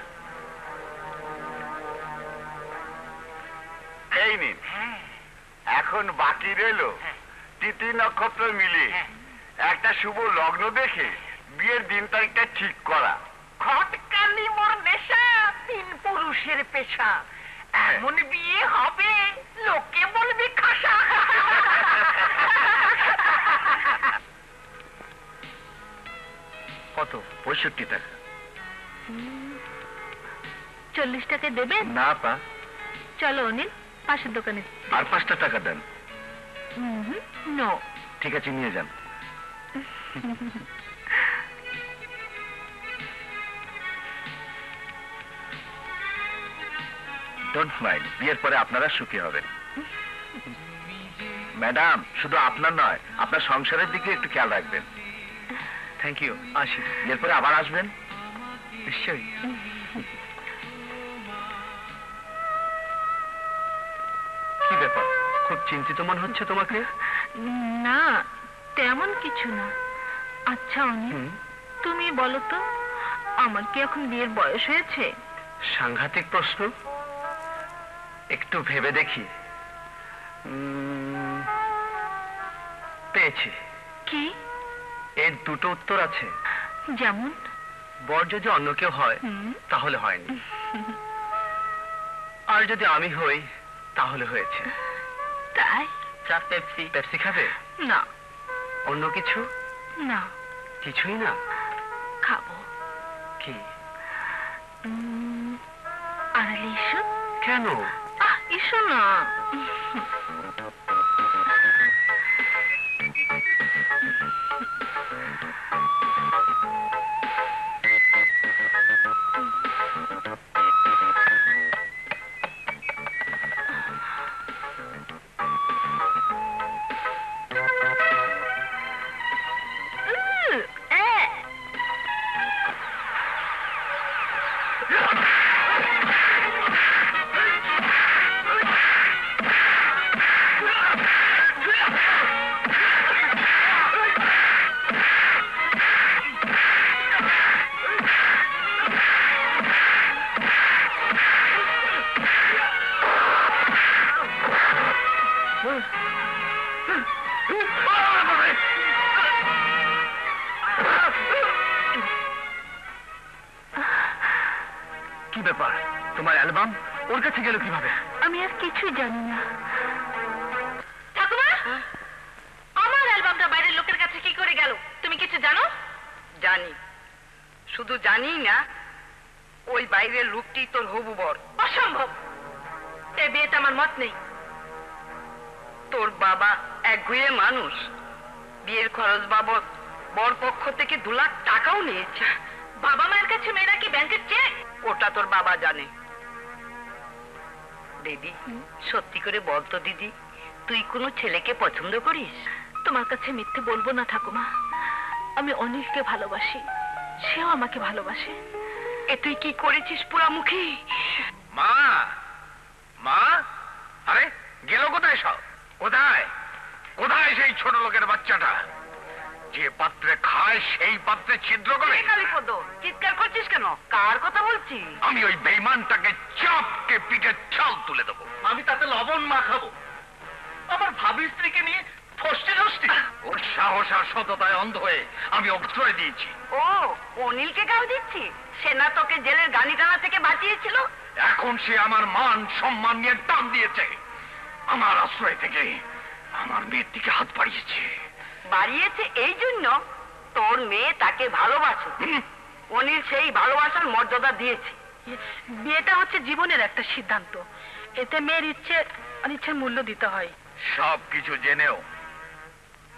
এই নিন, এখন বাকি রইল তিথি নক্ষত্র মিলিয়ে একটা শুভ লগ্ন দেখে বিয়ের দিন তারিখটা ঠিক করা। খটকালি মোর নেশা, তিন পুরুষের পেশা, এমন বিয়ে হবে লোকে বলবে খাসা। কত? পঁয়ষট্টি টাকা। চল্লিশ টাকা দেবেন? না পা। চলো অনিল, পাশের দোকানে। আর পাঁচটা টাকা দেন। নো, ঠিক আছে নিয়ে যান। ডোন্ট মাইন্ড, বিয়ের পরে আপনারা সুখী হবেন। ম্যাডাম, শুধু আপনার নয়, আপনার সংসারের দিকে একটু খেয়াল রাখবেন। Thank you. আসি, বিয়ের পরে আবার আসবেন নিশ্চয়ই। কি ব্যাপার, খুব চিন্তিত মনে হচ্ছে তোমাকে? না তেমন কিছু না। আচ্ছা অনিল, তুমি বলো তো, আমার কি এখন বিয়ের বয়স হয়েছে? সাংঘাতিক প্রশ্ন। একটু ভেবে দেখি। পেয়েছি। কি? এর দুটো উত্তর আছে। যেমন? বর যদি অন্য কেউ হয় তাহলে হয়নি, আর যদি আমি হই তাহলে হয়েছে। তাই? চা, পেপসি? পেপসি খাবে? না। অন্য কিছু? না। কিছুই না? খাবো। কি? আরে ইসু। কেন? ইসু না। দিদি, তুই কোনো ছেলেকে পছন্দ করিস? তোমার কাছে মিথ্যে বলবো না ঠাকুমা, আমি অনিলকে ভালোবাসি, সেও আমাকে ভালোবাসে। এ তুই কি করেছিস পুরামুখী? মা, মা, আরে গেল কোথায় সব? কোথায় কোথায় সেই ছোট লোকের বাচ্চাটা, যে পাত্রে খায় সেই পাত্রে ছিদ্র করে? চিৎকার করছিস কেন? কার কথা বলছিস? আমি ওই বেইমানটাকে চাপকে পিঠে চাল তুলে দেবো। আমি তাতে লবণ মাখাবো। আমার ভাবি স্ত্রীকে নিয়ে ফষ্টি নষ্টি। ওর সাহস আর সততায় অন্ধ হয়ে আমি অবশ্রয় দিয়েছি। ও অনিলকে গাও দিচ্ছি? সেনা তোকে জেলের গানি টানা থেকে বাঁচিয়েছিল, এখন সে আমার মান সম্মান নিয়ে টান দিয়েছে। আমার আশ্রয় থেকে আমার মেয়ের দিকে হাত বাড়িয়েছে। বাড়িয়েছে এই জন্য তোর মেয়ে তাকে ভালোবাসে, অনিল সেই ভালোবাসার মর্যাদা দিয়েছে। বিয়েটা হচ্ছে জীবনের একটা সিদ্ধান্ত, এতে মেয়ের ইচ্ছে অনিচ্ছের মূল্য দিতে হয়। সব কিছু জেনেও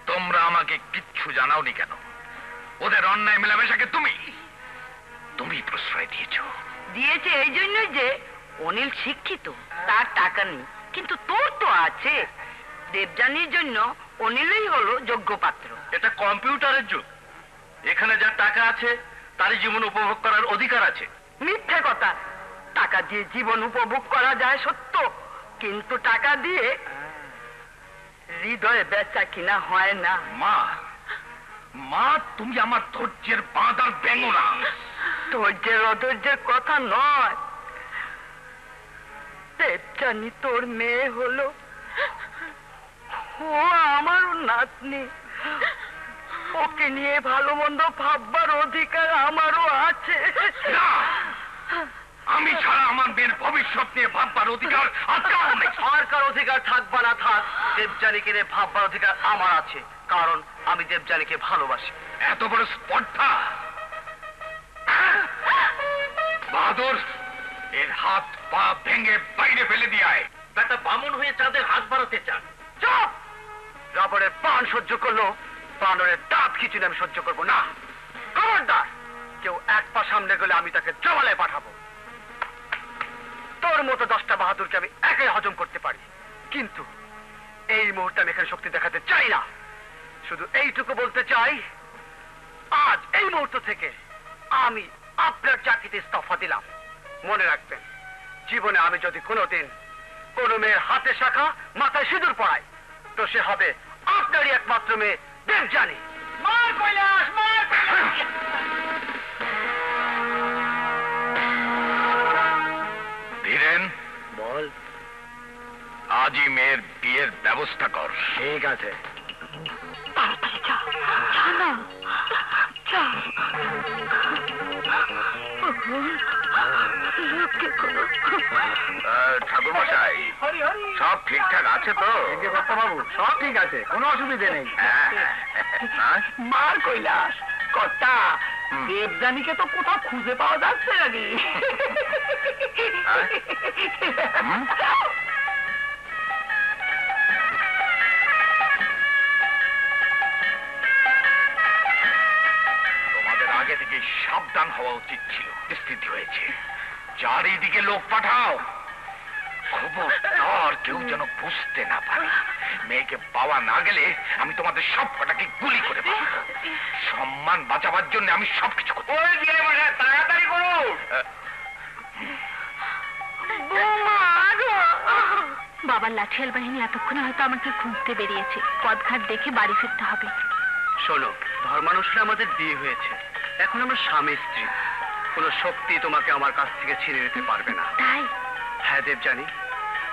তোমরা আমাকে কিচ্ছু জানাওনি কেন? ওদের অন্যায় মেলামেশাকে তুমি তুমি প্রশ্রয় দিয়েছো। দিয়েছে এই জন্যই যে অনিল শিক্ষিত, তার টাকা নেই, কিন্তু তোর তো আছে। দেবযানীর জন্য অনিলই হলো যোগ্য পাত্র। এটা কম্পিউটারের যুগ, এখানে যার টাকা আছে তারই জীবন উপভোগ করার অধিকার আছে। মিথ্যে কথা, টাকা দিয়ে জীবন উপভোগ করা যায় সত্য, কিন্তু টাকা দিয়ে হৃদয়ে বেচা কিনা হয় না। মা মা তুমি আমার ধৈর্যের বাঁধার ভেঙো না। ধৈর্যের অধৈর্যের কথা নয়, দেবযানী তোর মেয়ে হলো, ও আমার নাতনি, ওকে নিয়ে ভালো মন্দ ভাববার অধিকার আমারও আছে। আমি ছাড়া আমার মেয়ের ভবিষ্যৎ নিয়ে ভাববার অধিকার আর কার অধিকার থাকবা না থাক, দেবযানীকে নিয়ে ভাববার অধিকার আমার আছে, কারণ আমি দেবযানীকে ভালোবাসি। এত বড় স্পর্ধা! বাহাদুর, এর হাত পা ভেঙে বাইরে ফেলে দিয়ে আয়। বেটা বামন হয়ে চাঁদের হাত বাড়াতে চান। চুপ! রাবণের প্রাণ সহ্য করলো, বানরের দাঁত খিঁচুনি আমি সহ্য করবো না। খবরদার, কেউ এক পা সামনে গেলে আমি তাকে জবালে পাঠাবো। তোর মতো দশটা বাহাদুরকে আমি একাই হজম করতে পারি, কিন্তু এই মুহূর্তে আমি এখানে শক্তি দেখাতে চাই না। শুধু এইটুকু বলতে চাই, আজ এই মুহূর্ত থেকে আমি আপনার চাকরিতে ইস্তফা দিলাম। মনে রাখবেন, জীবনে আমি যদি কোনোদিন কোনো মেয়ের হাতে শাখা মাথায় সিঁদুর পড়াই, তো সে হবে আপনারই একমাত্র মেয়ে দেবযানী। মার কৈলাস, মার কৈলাস! ধীরেন, বল, আজই মেয়ের বিয়ের ব্যবস্থা কর। ঠিক আছে। ঠাকুর মশাই, সব ঠিকঠাক আছে তো? বাবু সব ঠিক আছে, কোনো অসুবিধা নেই। মার কৈলাস, কর্তা, দেবযানীকে তো কোথাও খুঁজে পাওয়া যাচ্ছে নাকি? সাবধান হওয়া উচিত ছিল। স্থিতি হয়েছে, চারিদিকে লোক পাঠাও। খবরদার কেউ যেন বুঝতে না পারে। মেয়েকে পাওয়া না গেলে আমি তোমাদের সব কটাকে গুলি করে দেব। সম্মান বাঁচাবার জন্য আমি সবকিছু করব। তাড়াতাড়ি করুন। বাবার লাঠিয়াল বাহিনী এতক্ষণে হয়তো আমাকে খুঁজতে বেরিয়েছে। পথঘাট দেখে বাড়ি ফিরতে হবে। শোনো, ধর্মানুসারে আমাদের বিয়ে হয়েছে, এখন আমরা স্বামী স্ত্রী। কোনো শক্তি তোমাকে আমার কাছ থেকে ছিনিয়ে নিতে পারবে না। তাই? হ্যাঁ দেবযানী,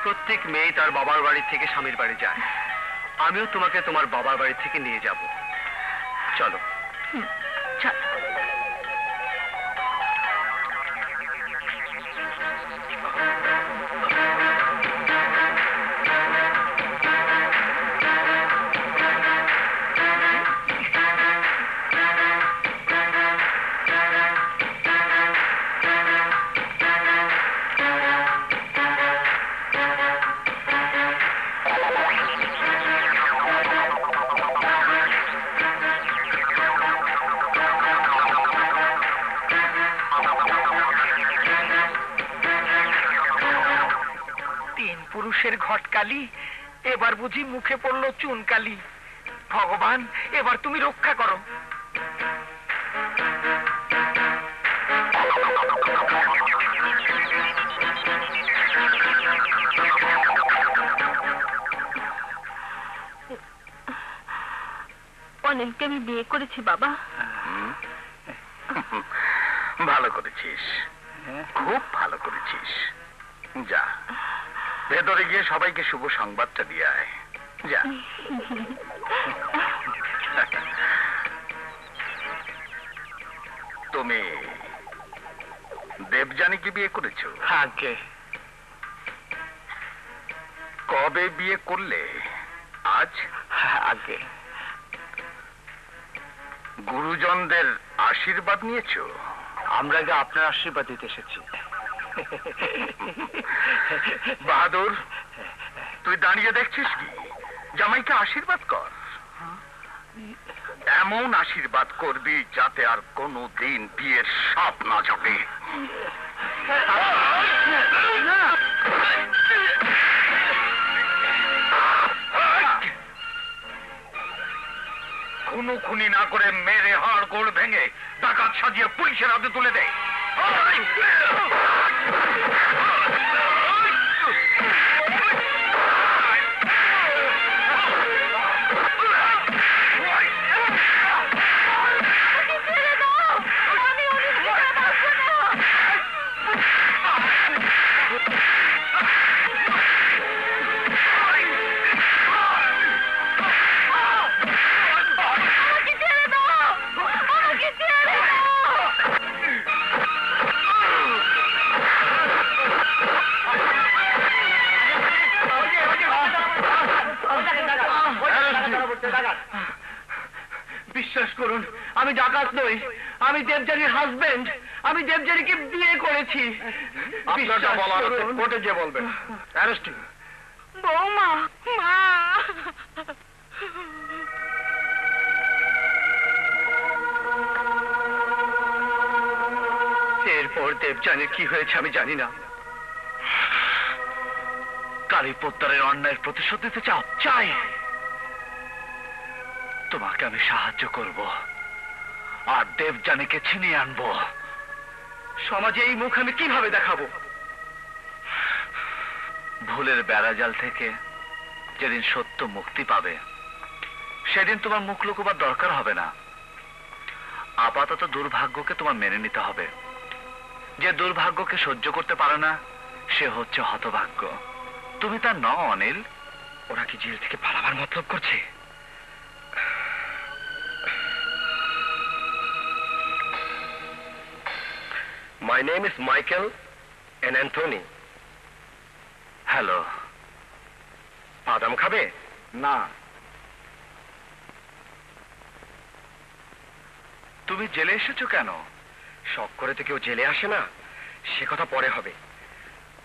প্রত্যেক মেয়ে তার বাবার বাড়ি থেকে স্বামীর বাড়ি যায়, আমিও তোমাকে তোমার বাবার বাড়ি থেকে নিয়ে যাব। চলো। ঘটকালি, এবার বুঝি মুখে পড়লো চুনকালি। ভগবান, এবার তুমি রক্ষা করো। অনিলকে আমি বিয়ে করেছি বাবা। ভালো করেছিস, খুব ভালো করেছিস। যা, ভেতরে গিয়ে সবাইকে শুভ সংবাদটা দিয়ে আয়। যা। তুমি দেবযানীকে বিয়ে করেছো? হ্যাঁ। কবে বিয়ে করলে? আজ? হ্যাঁ। আগে গুরুজনদের আশীর্বাদ নিয়েছো? আমরা যে আপনার আশীর্বাদ দিতে এসেছি। বাহাদুর, তুই দাঁড়িয়ে দেখছিস কি? জামাইকে আশীর্বাদ কর, এমন আশীর্বাদ করবি যাতে আর কোনোদিন বিয়ের সাপ না যাবে। খুনো খুনি না করে মেরে হাড় গোড় ভেঙে ডাকাত সাজিয়ে পুলিশের হাতে তুলে দেয়। বিশ্বাস করুন, আমি ডাকাত নই, আমি দেবজানির হাজবেন্ড। আমি দেবজানিকে বিয়ে করেছি। বৌমা, মা, এরপর দেবজানির কি হয়েছে আমি জানি না। কালীপত্তরের অন্যায়ের প্রতিশোধ নিতে চাও? চাই। তোমাকে আমি সাহায্য করব, আর দেবযানীকে ছিনিয়ে আনব। সমাজে এই মুখ আমি কিভাবে দেখাবো? ভুলের বেড়াজাল থেকে যেদিন সত্য মুক্তি পাবে সেদিন তোমার মুখ লুকোবার দরকার হবে না। আপাতত দুর্ভাগ্যকে তোমার মেনে নিতে হবে। যে দুর্ভাগ্যকে সহ্য করতে পারে না সে হচ্ছে হতভাগ্য। তুমি তা নও অনিল। ওরা কি জেল থেকে পালাবার মতলব করছে? My name is Michael and Anthony. Hello. Badam khabe? Na. Tumi jele eshecho keno? Shok kore to keu jele ashe na. She kotha pore hobe.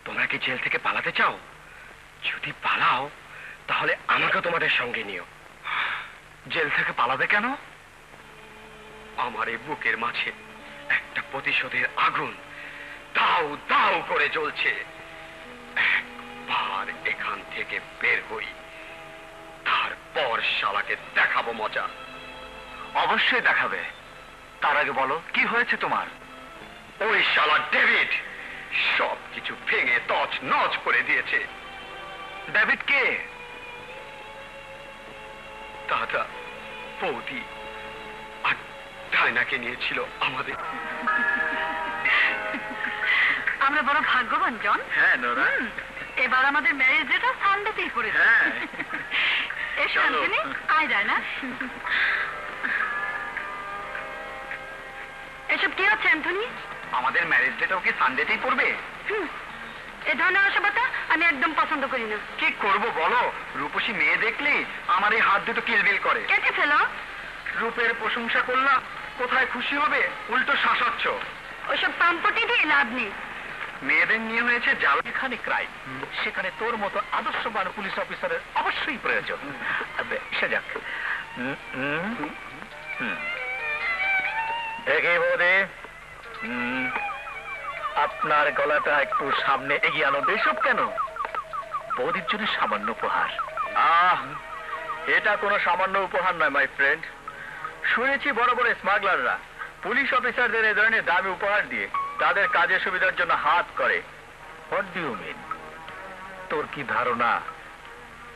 Tomra ki jail theke palate chao? Jodi palao tahole amake tomader shonge niyo. Jail theke palabe keno? Amar ei buker mache একটা প্রতিশোধের আগুন দাউ দাউ করে জ্বলছে। একবার এখান থেকে বের হই, তারপর শালাকে দেখাবো মজা। অবশ্যই দেখাবে, তার আগে বলো কি হয়েছে তোমার? ওই শালা ডেভিড সব কিছু ভেঙে তছনছ করে দিয়েছে। ডেভিড কে? দাদা, বৌদি, ডাইনাকে নিয়েছিল আমাদের। আমরা বড় ভাগ্যবান জন। হ্যাঁ নোরা, এবার আমাদের ম্যারেজ ডেটা সানডেতেই পড়েছে। হ্যাঁ, এসো আন্টিনি, আয় ডাইনা। এসব কি হচ্ছে অ্যান্টনি? আমাদের ম্যারেজ ডেটাও কি সানডেতেই পড়বে? এ ধরনের আশাবাদটা আমি একদম পছন্দ করি না। কি করব বলো, রূপসী মেয়ে দেখলেই আমার এই হাত দুটো কিলবিল করে। কেটে ফেলো। রূপের প্রশংসা করলাম, কোথায় খুশি হবে উল্টো শাসাচ্ছ। ওইসব পাম্পটি দিয়ে লাভ নেই। মেয়েদের নিয়ে হয়েছে যাও, এখানে ক্রাইম, সেখানে তোর মতো আদর্শবান পুলিশ অফিসারের অবশ্যই প্রয়োজন। সে যাক। দেখি বৌদি, আপনার গলাটা একটু সামনে এগিয়ে আনো। এসব কেন? বৌদির জন্য সামান্য উপহার। আহ, এটা কোনো সামান্য উপহার নয় মাই ফ্রেন্ড। শুনেছি বড় বড় স্মাগলাররা পুলিশ অফিসারদের এই ধরনের দামি উপহার দিয়ে তাদের কাজের সুবিধার জন্য হাত করে। What do you mean? তোর কি ধারণা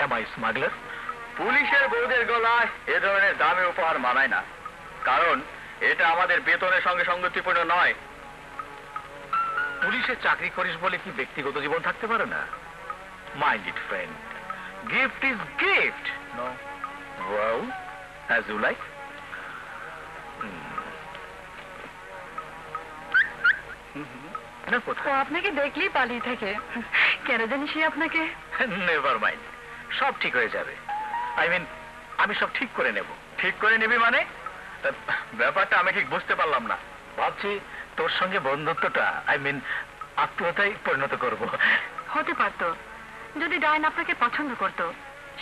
এম আই স্মাগলার? পুলিশের বউদের গলায় এ ধরনের দামি উপহার মানায় না, কারণ এটা আমাদের বেতনের সঙ্গে সঙ্গতিপূর্ণ নয়। পুলিশে চাকরি করিস বলে কি ব্যক্তিগত জীবন থাকতে পারে না? Mind it friend, gift is gift. No wow, as you like. আপনাকে দেখলেই পালিয়ে থাকে কেন জানি সে আপনাকে। নেভার মাইন্ড, সব ঠিক হয়ে যাবে। আই মিন, আমি সব ঠিক করে নেব। ঠিক করে নেবি মানে? ব্যাপারটা আমি ঠিক বুঝতে পারলাম না। ভাবছি তোর সঙ্গে বন্ধুত্বটা আই মিন আত্মীয়তায় পরিণত করব। হতে পারত যদি ডায়ন আপনাকে পছন্দ করত।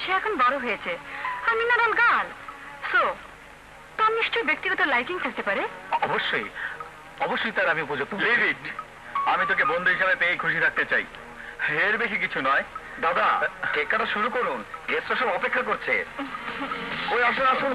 সে এখন বড় হয়েছে। আমি না রন গান সো তোর নিশ্চয়ই ব্যক্তিগত লাইকিং থাকতে পারে। অবশ্যই অবশ্যই তার আমি উপযুক্ত। আমি তোকে বন্ধু হিসাবে পেয়ে খুশি থাকতে চাই, এর বেশি কিছু নয়। দাদা কেক কাটা শুরু করুন, গেস্টরা সব অপেক্ষা করছে। ওই আসুন আসুন।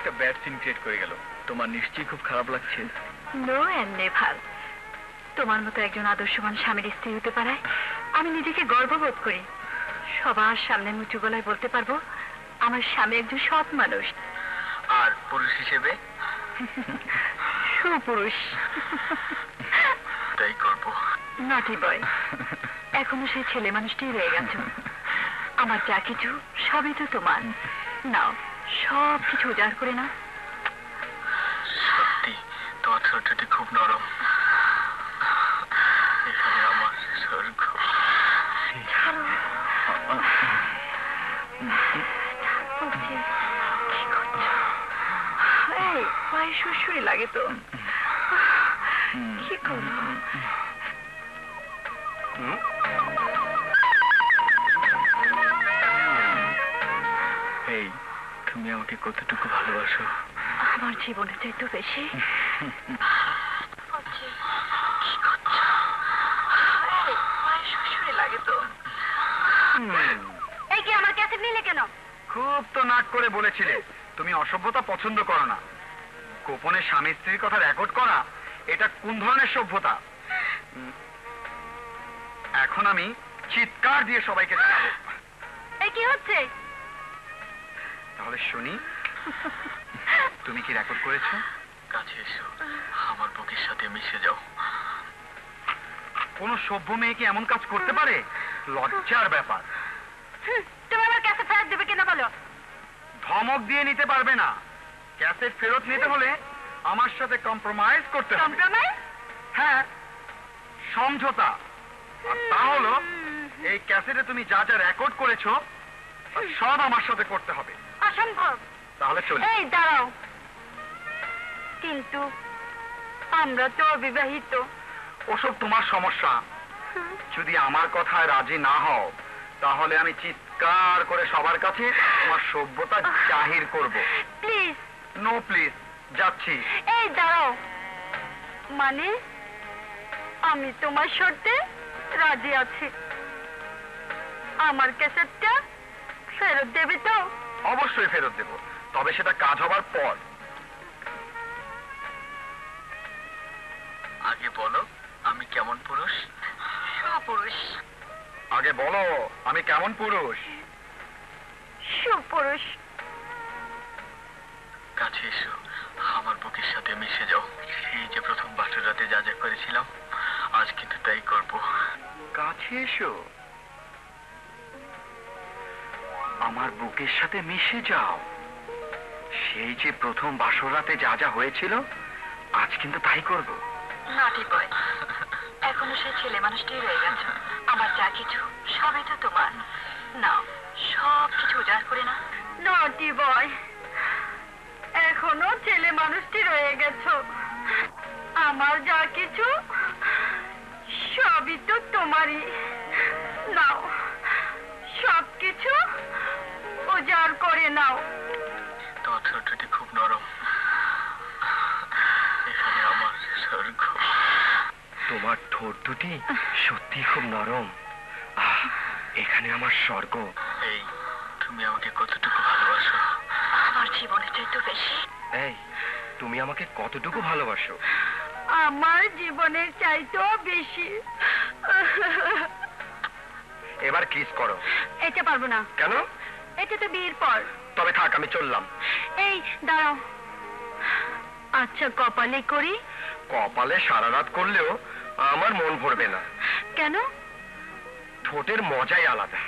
একটা ব্যাড সিন ক্রিয়েট করে গেল। তোমার নিশ্চয়ই খুব খারাপ লাগছে। No and never. তোমার মতো একজন আদর্শবান স্বামীর স্ত্রী হতে পারায় আমি নিজেকে গর্ববোধ করি। সবার সামনে উঁচু গলায় বলতে পারবো আমার স্বামী একজন সৎ মানুষ। আর পুরুষ হিসেবে সুপুরুষ। তাই করব। নটি বয়, এখনো সেই ছেলে মানুষটি রয়ে গেছে। আমার যা কিছু সবই তো তোমার। নাও সব কিছু উজাড় করে না। সত্যি তোমার ছোটটি খুব নরম। এখানে আমার স্বর্গ। এই পায়ে শুশুরি লাগে তো কি করবো। এই তুমি আমাকে কতটুকু ভালোবাসো? আমার জীবনে চাই তো বেশি। খুব তো নাক করে বলেছিলে তুমি অসভ্যতা পছন্দ করো না। গোপনে স্বামী স্ত্রীর কথা রেকর্ড করা, এটা কোন ধরনের সভ্যতা? এখন আমি চিৎকার দিয়ে সবাইকে জানাবো। এই কি হচ্ছে? তাহলে শুনি। তুমি কি রেকর্ড করেছো? কাছে এসো, আমার বুকের সাথে মিশে যাও। কোন সভ্য মেয়ে কি এমন কাজ করতে পারে? লজ্জার ব্যাপার। তুমি আমার ক্যাসেট ফেরত দেবে কিনা বলো? ধমক দিয়ে নিতে পারবে না। ক্যাসেট ফেরত নিতে হলে আমার সাথে কম্প্রোমাইজ করতে হবে। কম্প্রোমাইজ? হ্যাঁ, সমঝোতা। আর তা হলো এই ক্যাসেটে তুমি যা যা রেকর্ড করেছো সব আমার সাথে করতে হবে। অসম্ভব। তাহলে চল। এই দাঁড়াও, কিন্তু আমরা তো বিবাহিত। ওসব তোমার সমস্যা। যদি আমার কথায় রাজি না হও তাহলে আমি চিৎকার করে সবার কাছে তোমার সভ্যতা জাহির করব। প্লিজ। No please. যাচ্ছি। এই দাঁড়াও, মানে আমি তোমার শর্তে রাজি আছি। আমার ক্যাসেটটা ফেরত দেবে তো? অবশ্যই ফেরত দেব, তবে সেটা কাজ হবার পর। আগে বলো আমি কেমন পুরুষ? সুপুরুষ। আগে বলো আমি কেমন পুরুষ? সুপুরুষ। কাছে এসো, আমার বুকের সাথে মিশে যাও। এই যে প্রথম বাসর রাতে যা যা করেছিলাম আজ কিন্তু তাই করব। কাছে এসো, আমার বুকের সাথে মিশে যাও। সেই যে প্রথম বাসর রাতে যা যা হয়েছিল আজ কিন্তু তাই করব। নাটি বয়, এখনো সেই ছেলে মানুষটি রয়ে গেছে। আমার যা কিছু সবই তো তোমার। নাও সব কিছু উজাড় করে না। নাটি বয়, এখনো ছেলে মানুষটি রয়ে গেছে। আমার যা কিছু সবই তো তোমারই। নাও সব কিছু উজাড় করে নাও। তোমার ছোটটি খুব নরম। এখানে আমার স্বর্গ। তোমার ঠোঁট দুটি সত্যি খুব নরম। আহ, এখানে আমার স্বর্গ। এই তুমি আমাকে কতটুকু ভালোবাসো? আমার জীবনের চাইতে বেশি। এই তুমি আমাকে কতটুকু ভালোবাসো? আমার জীবনের চাইতে বেশি। এবার কিস করো। এটা পারবো না। কেন? এটা তো বিয়ের পর। তবে থাক, আমি চললাম। এই দাঁড়াও। আচ্ছা কপালে করি? কপালে সারা রাত করলেও आमर मन भरबे ना क्यों ठोटेर मजाई आलादा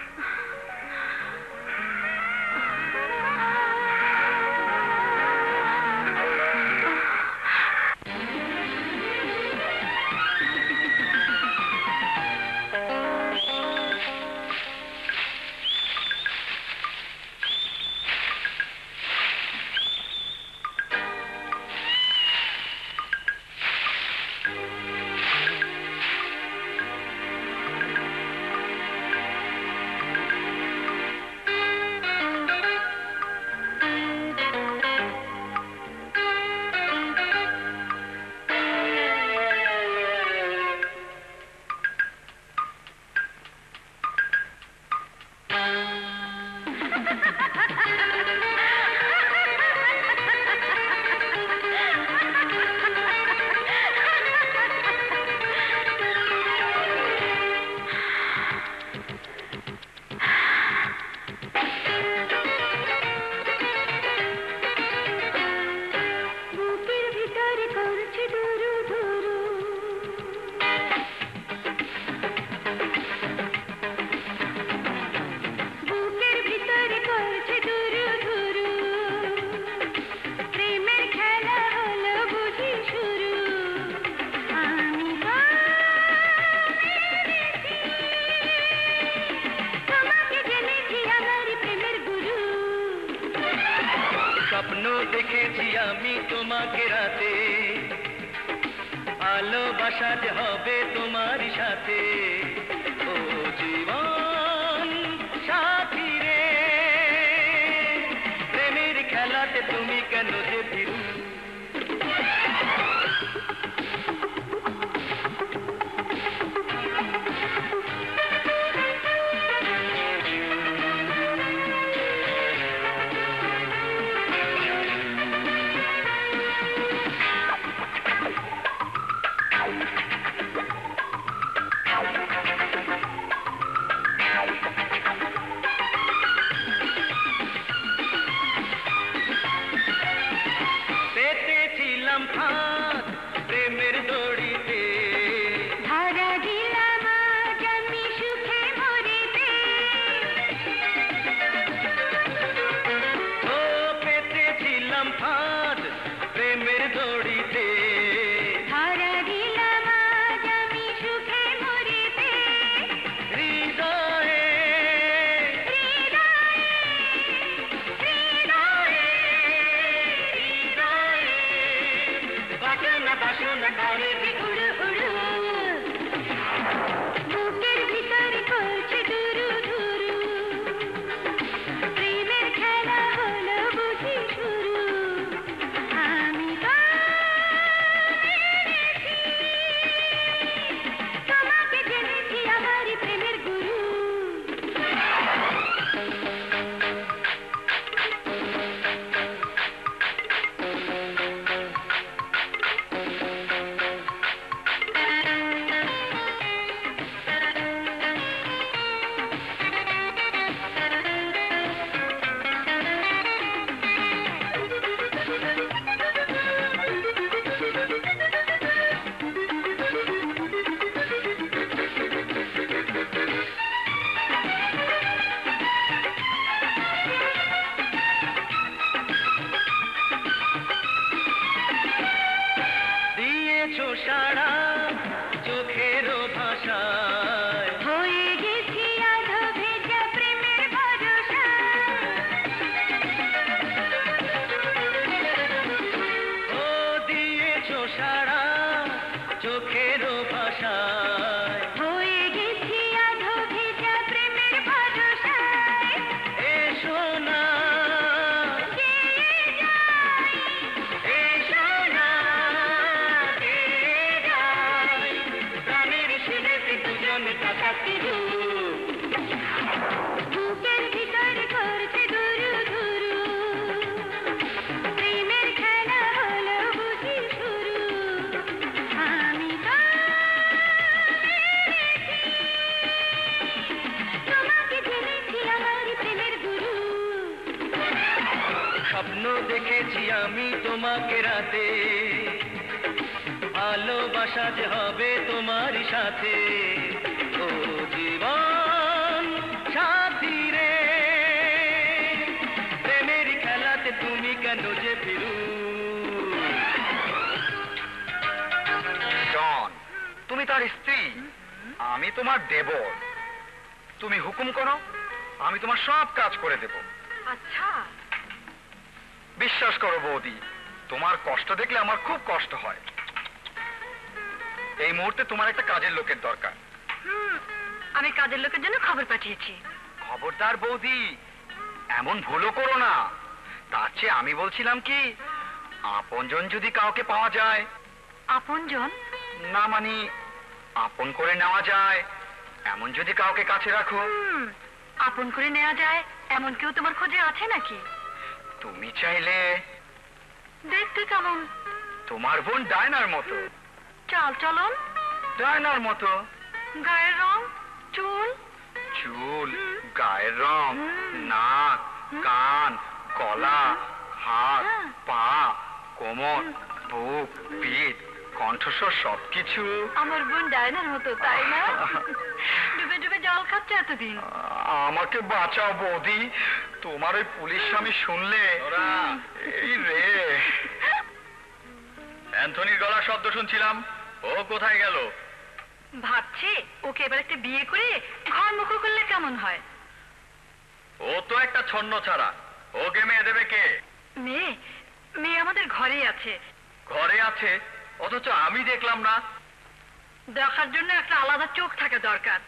आलो। ভালোবাসা যে হবে তোমারই সাথে ও জীবন সাথী রে প্রেমের খেলাতে তুমি কেন যে ফিরু জন তুমি তার স্ত্রী আমি তোমার দেবর তুমি হুকুম করো আমি তোমার সব কাজ করে দেব আচ্ছা বিশ্বাস করো বৌদি তোমার কষ্ট দেখলে আমার খুব কষ্ট হয় এই মুহূর্তে তোমার একটা কাজের লোকের দরকার হুম আমি কাজের লোকের জন্য খবর পাঠিয়েছি খবরদার বৌদি এমন ভুলও করো না তার চেয়ে আমি বলছিলাম কি আপনজন যদি কাউকে পাওয়া যায় আপনজন না মানে আপন করে নেওয়া যায় এমন যদি কাউকে কাছে রাখো আপন করে নেওয়া যায় এমন কেউ তোমার খোঁজে আছে নাকি তুমি চাইলে দেখতে কেমন তোমার বোন ডায়নার মতো চাল চলন ডায়নার মতো গায়ের রং চুল চুল গায়ের রং নাক কান গলা হাত পা কোমর বুক পিঠ কণ্ঠস্বর সবকিছু আমার বোন ডায়নার মতো তাই না ডুবে ডুবে জল খাচ্ছে এতদিন আমাকে বাঁচাও বৌদি তোমার ওই পুলিশ স্বামী শুনলে এই রে অ্যান্থনির গলা শব্দ শুনছিলাম ও কোথায় গেল ভাবছি ওকে এবার একটা বিয়ে করে ঘর মুখো করলে কেমন হয় ও তো একটা ছন্ন ছাড়া ওকে মেয়ে দেবে কে মেয়ে মেয়ে আমাদের ঘরে আছে ঘরে আছে অথচ আমি দেখলাম না দেখার জন্য একটা আলাদা চোখ থাকা দরকার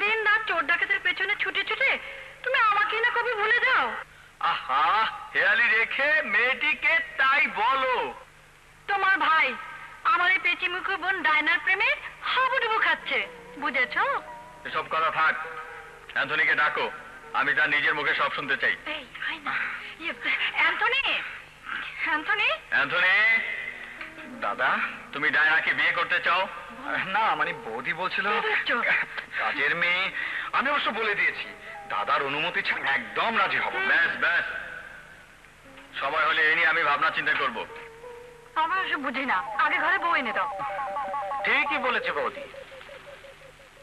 দিন রাত চোর ডাকাতের পেছনে ছুটে ছুটে তুমি আমাকে না কবে ভুলে যাও আহা হেয়ালি রেখে মেয়েটিকে তাই বলো তোমার ভাই আমার এই পেচিমুখো বোন ডায়নার প্রেমে হাবুডুবু খাচ্ছে বুঝেছো এসব কথা থাক অ্যান্থনিকে ডাকো আমি তার নিজের মুখে সব শুনতে চাই এই আয় না অ্যান্থনি অ্যান্থনি অ্যান্থনি দাদা তুমি ডায়নাকে বিয়ে করতে চাও না মানে বৌদি বলছিল কাজের মেয়ে আমি অবশ্য বলে দিয়েছি দাদার অনুমতি ছাড়া একদম রাজি হব ব্যাস ব্যাস সময় হলে এ নিয়ে আমি ভাবনা চিন্তা করব আমি অবশ্য বুঝি না আগে ঘরে বউ এনে দাও ঠিকই বলেছে বৌদি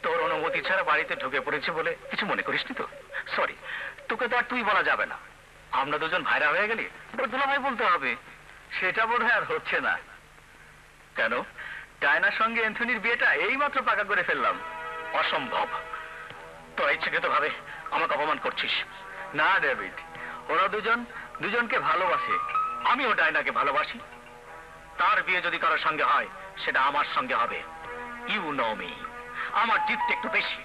তোর অনুমতি ছাড়া বাড়িতে ঢুকে পড়েছে বলে কিছু মনে করিস নি তো সরি তোকে তো আর তুই বলা যাবে না আমরা দুজন ভাইরা হয়ে গেলি তোর দুলাভাই বলতে হবে সেটা বোধ হয় আর হচ্ছে না কেন ডায়নার সঙ্গে অ্যান্থনির বিয়েটা এইমাত্র পাকা করে ফেললাম অসম্ভব তোরা ইচ্ছাকৃতভাবে আমাকে অপমান করছিস না ডেভিড ওরা দুজন দুজনকে ভালোবাসে আমিও ডায়নাকে ভালোবাসি তার বিয়ে যদি কারোর সঙ্গে হয় সেটা আমার সঙ্গে হবে ইউ নো মি আমার জিতটা একটু বেশি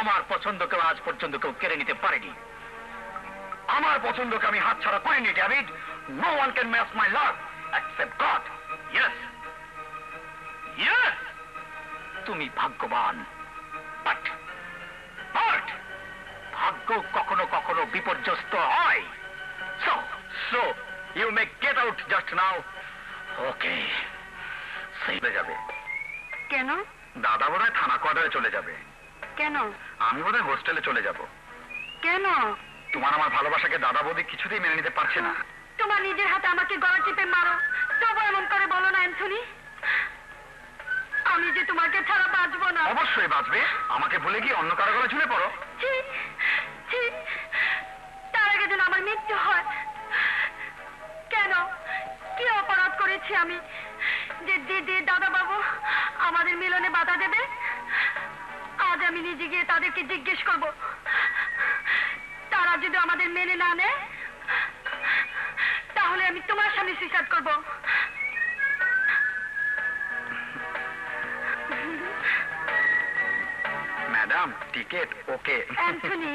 আমার পছন্দ কেউ আজ পর্যন্ত কেউ কেড়ে নিতে পারেনি আমার পছন্দকে আমি হাতছাড়া করিনি David no one can match my love except God yes Yes, তুমি ভাগ্যবান but but ভাগ্য কখনো কখনো বিপর্যস্ত হয় so so you may get out just now okay চলে যাবে কেন দাদা বোধহয় থানা কোয়ার্টারে চলে যাবে কেন আমি বোধহয় হোস্টেলে চলে যাব কেন তোমার আমার ভালোবাসাকে দাদা বৌদি কিছুতেই মেনে নিতে পারছে না তোমার নিজের হাতে আমাকে গলা টিপে মারো তবু এমন করে বলো না অ্যান্থনি আমি যে তোমাকে ছাড়া বাঁচবো না অবশ্যই বাঁচবে আমাকে ভুলে গিয়ে অন্য কারো গলায় ঝুলে পড়ো তার আগে যেন আমার মৃত্যু হয় কেন কি অপরাধ করেছি আমি যে দিদি দাদা বাবু আমাদের মিলনে বাধা দেবে আজ আমি নিজে গিয়ে তাদেরকে জিজ্ঞেস করব তারা যদি আমাদের মেনে না নেয় তাহলে আমি তোমার সামনে সুইসাইড করবো ম্যাডাম টিকেট ওকে অ্যান্থনি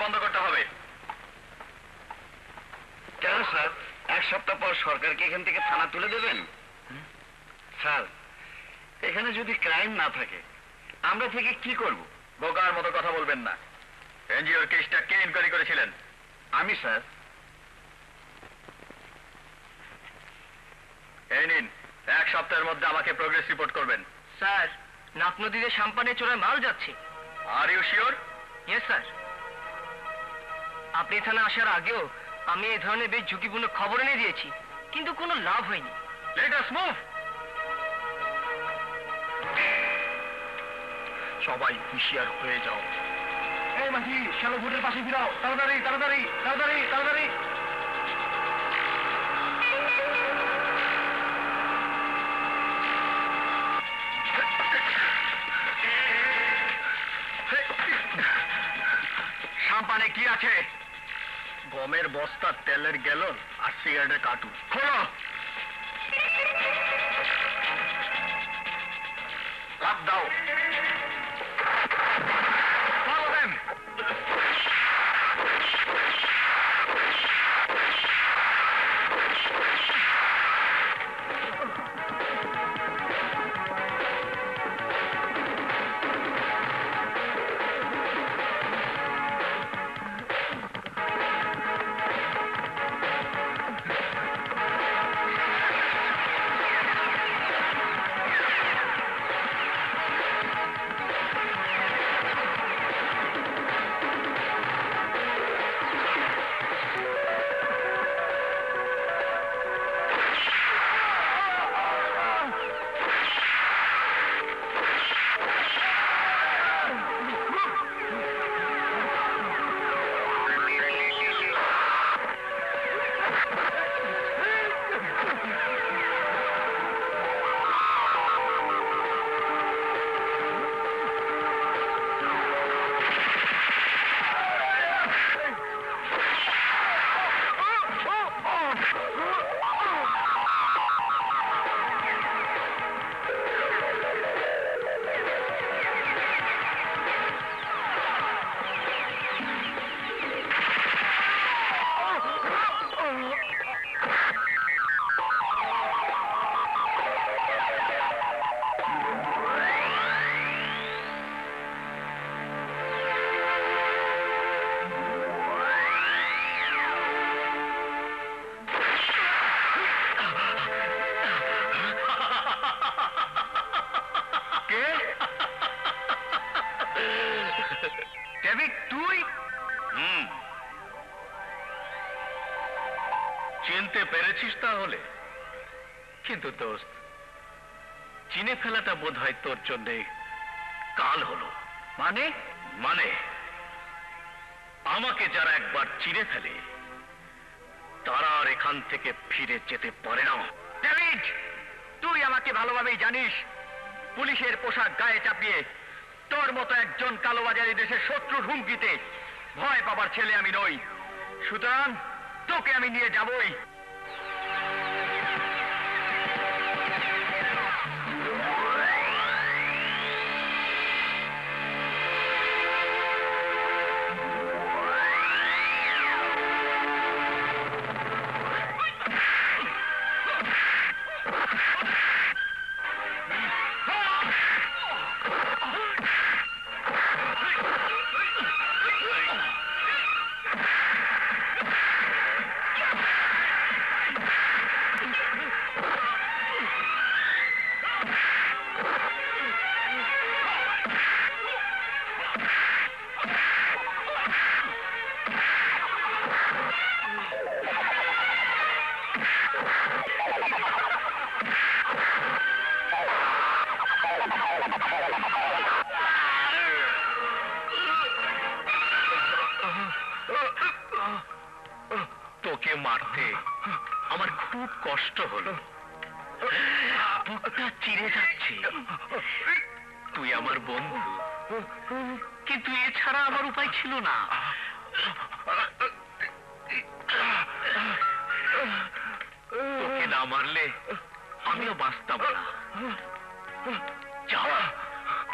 बंद करते क्या सर एक सप्ताह पर सरकार के एखान थाना तुले देवें सर एखे जो क्राइम ना थे আমরা থেকে কি করব বকার মতো কথা বলবেন না এনজিওর কেসটা কে ইনকোয়ারি করেছিলেন আমি স্যার এই নিন এক সপ্তাহের মধ্যে আমাকে প্রোগ্রেস রিপোর্ট করবেন স্যার নাপ নদীতে সাম্পানে চোরাই মাল যাচ্ছে are you sure yes sir আপনি থানা আসার আগেও আমি এই ধরনের বেশ ঝুঁকিপূর্ণ খবর এনে দিয়েছি কিন্তু কোনো লাভ হয়নি লেট আস মুভ সবাই হুঁশিয়ার হয়ে যাও এই মাঝি শ্যালো ভোটের পাশে ফিরাও তাড়াতাড়ি তাড়াতাড়ি তাড়াতাড়ি তাড়াতাড়ি সাম্পানে কি আছে গমের বস্তা তেলের গ্যালন আর সিগারেটের কার্টন খোলো লাভ দাও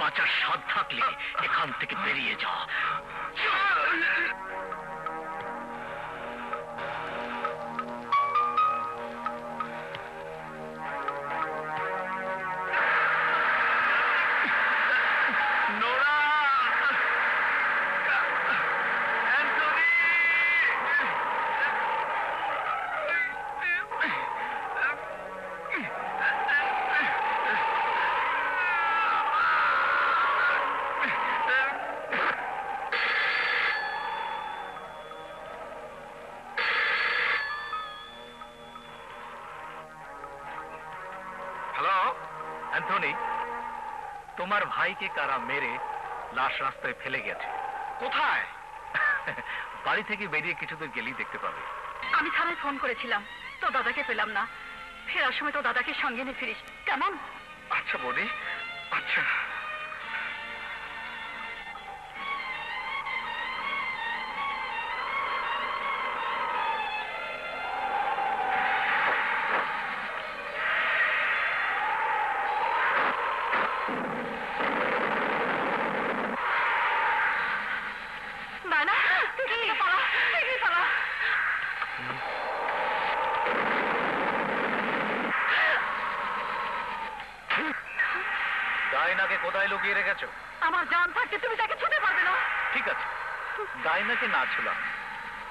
बाचार साथ थाकले एखान थेके बेरिये जाओ। बाध्य नहीं तुम्हार भाई के कारा मेरे लाश रास्ते फेले गया थे কোথায় বাড়ি থেকে বেরিয়ে কিছু দূর গেলেই দেখতে পাবে আমি থানায় ফোন করেছিলাম তো দাদাকে পেলাম না ফেরার সময় তো দাদাকে সঙ্গে নিয়ে ফিরিস কেমন আচ্ছা বনি আচ্ছা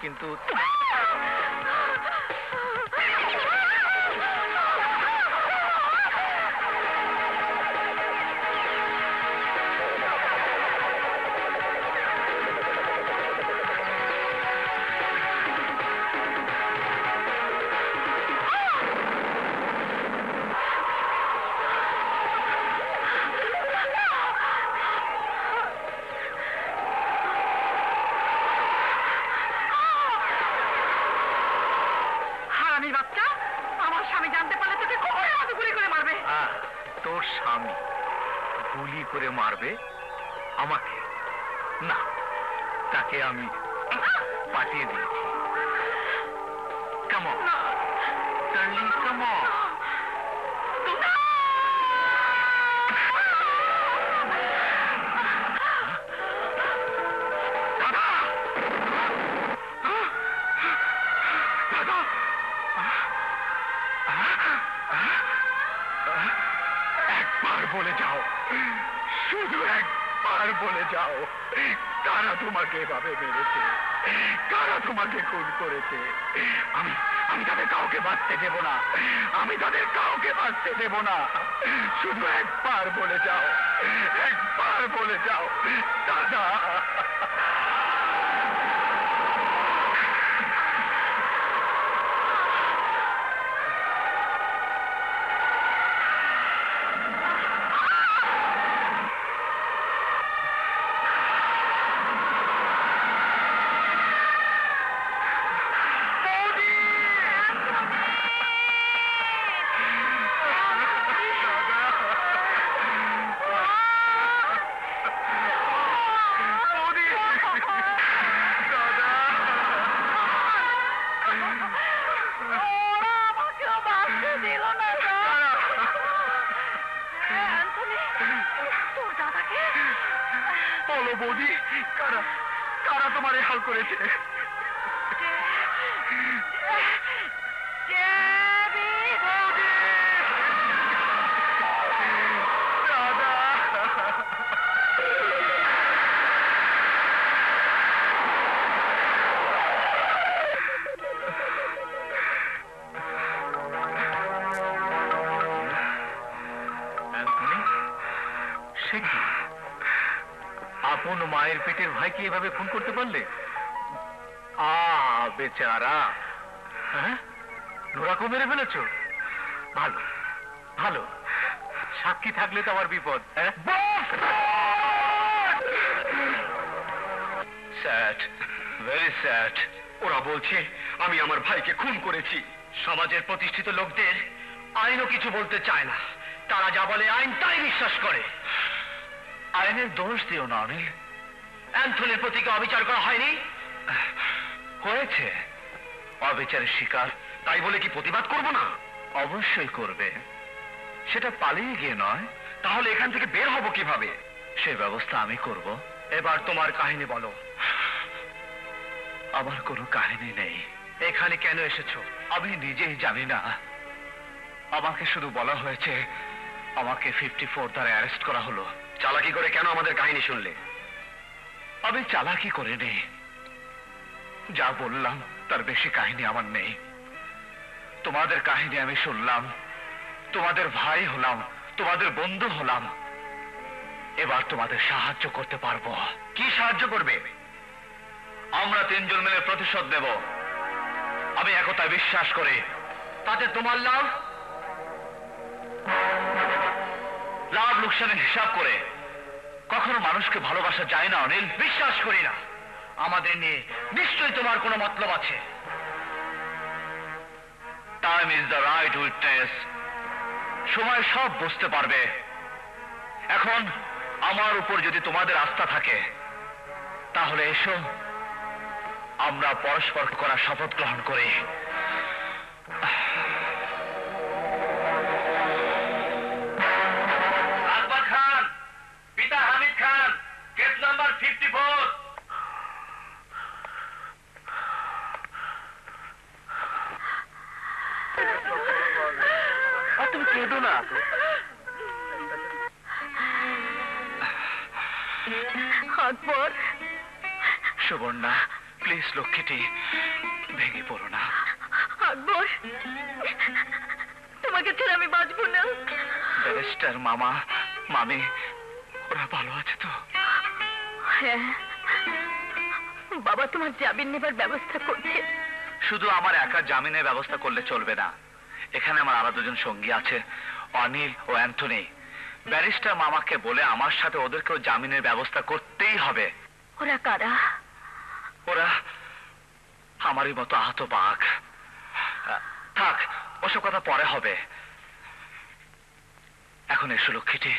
किंतु फोन करते पारले आ बेचारा नोरा को मेरे फेलेछो भालो भालो साक्षी थाकले तो आर विपद सैड वेरी सैड ओरा बोलछे आमी आमार भाई के खून करेছি समाजेर प्रतिष्ठित लोकदेर आईनो किछु बोलते चाय ना तारा जा बोले आईन ताई विश्वास करे आईनेर दोष दिओ ना अनिल एंथोनीर प्रति के अविचार करा हयनि होयेछे अविचारेर शिकार ताई बोले कि प्रतिबाद करब ना अवश्यई करबे सेटा पालिये गिये नय ताहले एखान थेके बेर हब किभाबे सेई व्यवस्था आमि करब एबार तोमार काहिनी बोलो आमार कोनो काहिनी नेई एखाने केन एसेछो आमि निजेई जानि ना आमाके शुधु बला हयेछे आमाके चौवन धारा अरेस्ट करा हलो चालाकी करे केन आमादेर काहिनी शुनले अभी चालाकी करे नहीं जा बोललाम तार बेशी काहिनी आमार नहीं तुम्हादेर काहिनी आमी शुनलाम तुम्हादेर भाई होलाम तुम्हादेर बंधु होलाम एबार तुम्हादेर साहाज्य करते पारबो कि साहाज्य करबे आमरा तीनजन मिले प्रतिशोध नेब आमी एकता विश्वास करी ताते तुम्हार लाभ লাভ লোকসানের হিসাব করে কখনো মানুষকে ভালোবাসা যায় না অনিল। বিশ্বাস করি না। আমাদের নিয়ে নিশ্চয়ই তোমার কোনো মতলব আছে। Time is the right witness. সময় সব বুঝতে পারবে। এখন আমার উপর যদি তোমাদের আস্থা থাকে তাহলে এসো আমরা পরস্পর করা শপথ গ্রহণ করি। আকবর খান, পিতা Hamid Khan, case number fifty four. তুমি কেঁদো না, সুবর্ণা প্লিজ লক্ষ্মীটি ভেঙে পড়ো না। আকবর, তোমাকে ছেড়ে আমি বাঁচবো না। ব্যারিস্টার মামা মামি ওরা ভালো আছে তো? হ্যাঁ বাবা, তোমার জামিন নেবার ব্যবস্থা করছে। শুধু আমার একা জামিনের ব্যবস্থা করলে চলবে না, এখানে আমার আরো দুজন সঙ্গী আছে, অনিল ও অ্যান্থনি। ব্যারিস্টার মামাকে বলে আমার সাথে ওদেরকেও জামিনের ব্যবস্থা করতেই হবে। ওরা কারা? ওরা আমারই মতো আহত বাঘ। থাক, ওসব কথা পরে হবে, এখন এসো লক্ষ্মীটি।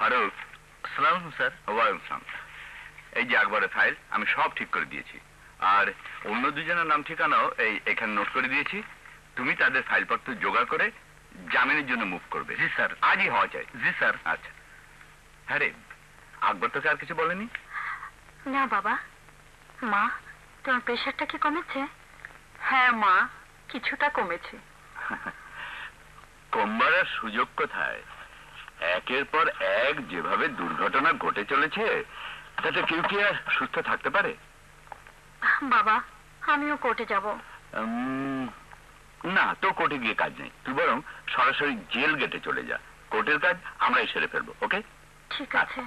হ্যালো, আসসালামু স্যার। ওয়ালাইকুম আসসালাম। এই যে আকবরের ফাইল আমি সব ঠিক করে দিয়েছি, আর অন্য দুজনের নাম ঠিকানাও এই এখানে নোট করে দিয়েছি। তুমি তাদের ফাইলপত্র জোগাড় করে জামিনের জন্য মুভ করবে। জি স্যার, আজই হওয়া যায়। জি স্যার। আচ্ছা, হ্যাঁ রে আকবর তোকে আর কিছু বলেনি? না বাবা। মা, তোমার প্রেশারটা কি কমেছে? হ্যাঁ মা, কিছুটা কমেছে। কমবার আর সুযোগ কোথায়? একের পর এক যেভাবে দুর্ঘটনা ঘটে চলেছে তাতে কেউ কি আর সুস্থ থাকতে পারে? বাবা, আমিও কোর্টে যাব। না, তো কোর্টে গিয়ে কাজ নেই, তুই বরং সরাসরি জেল গেটে চলে যা, কোর্টের কাজ আমরাই সেরে ফেলবো। ওকে? ঠিক আছে।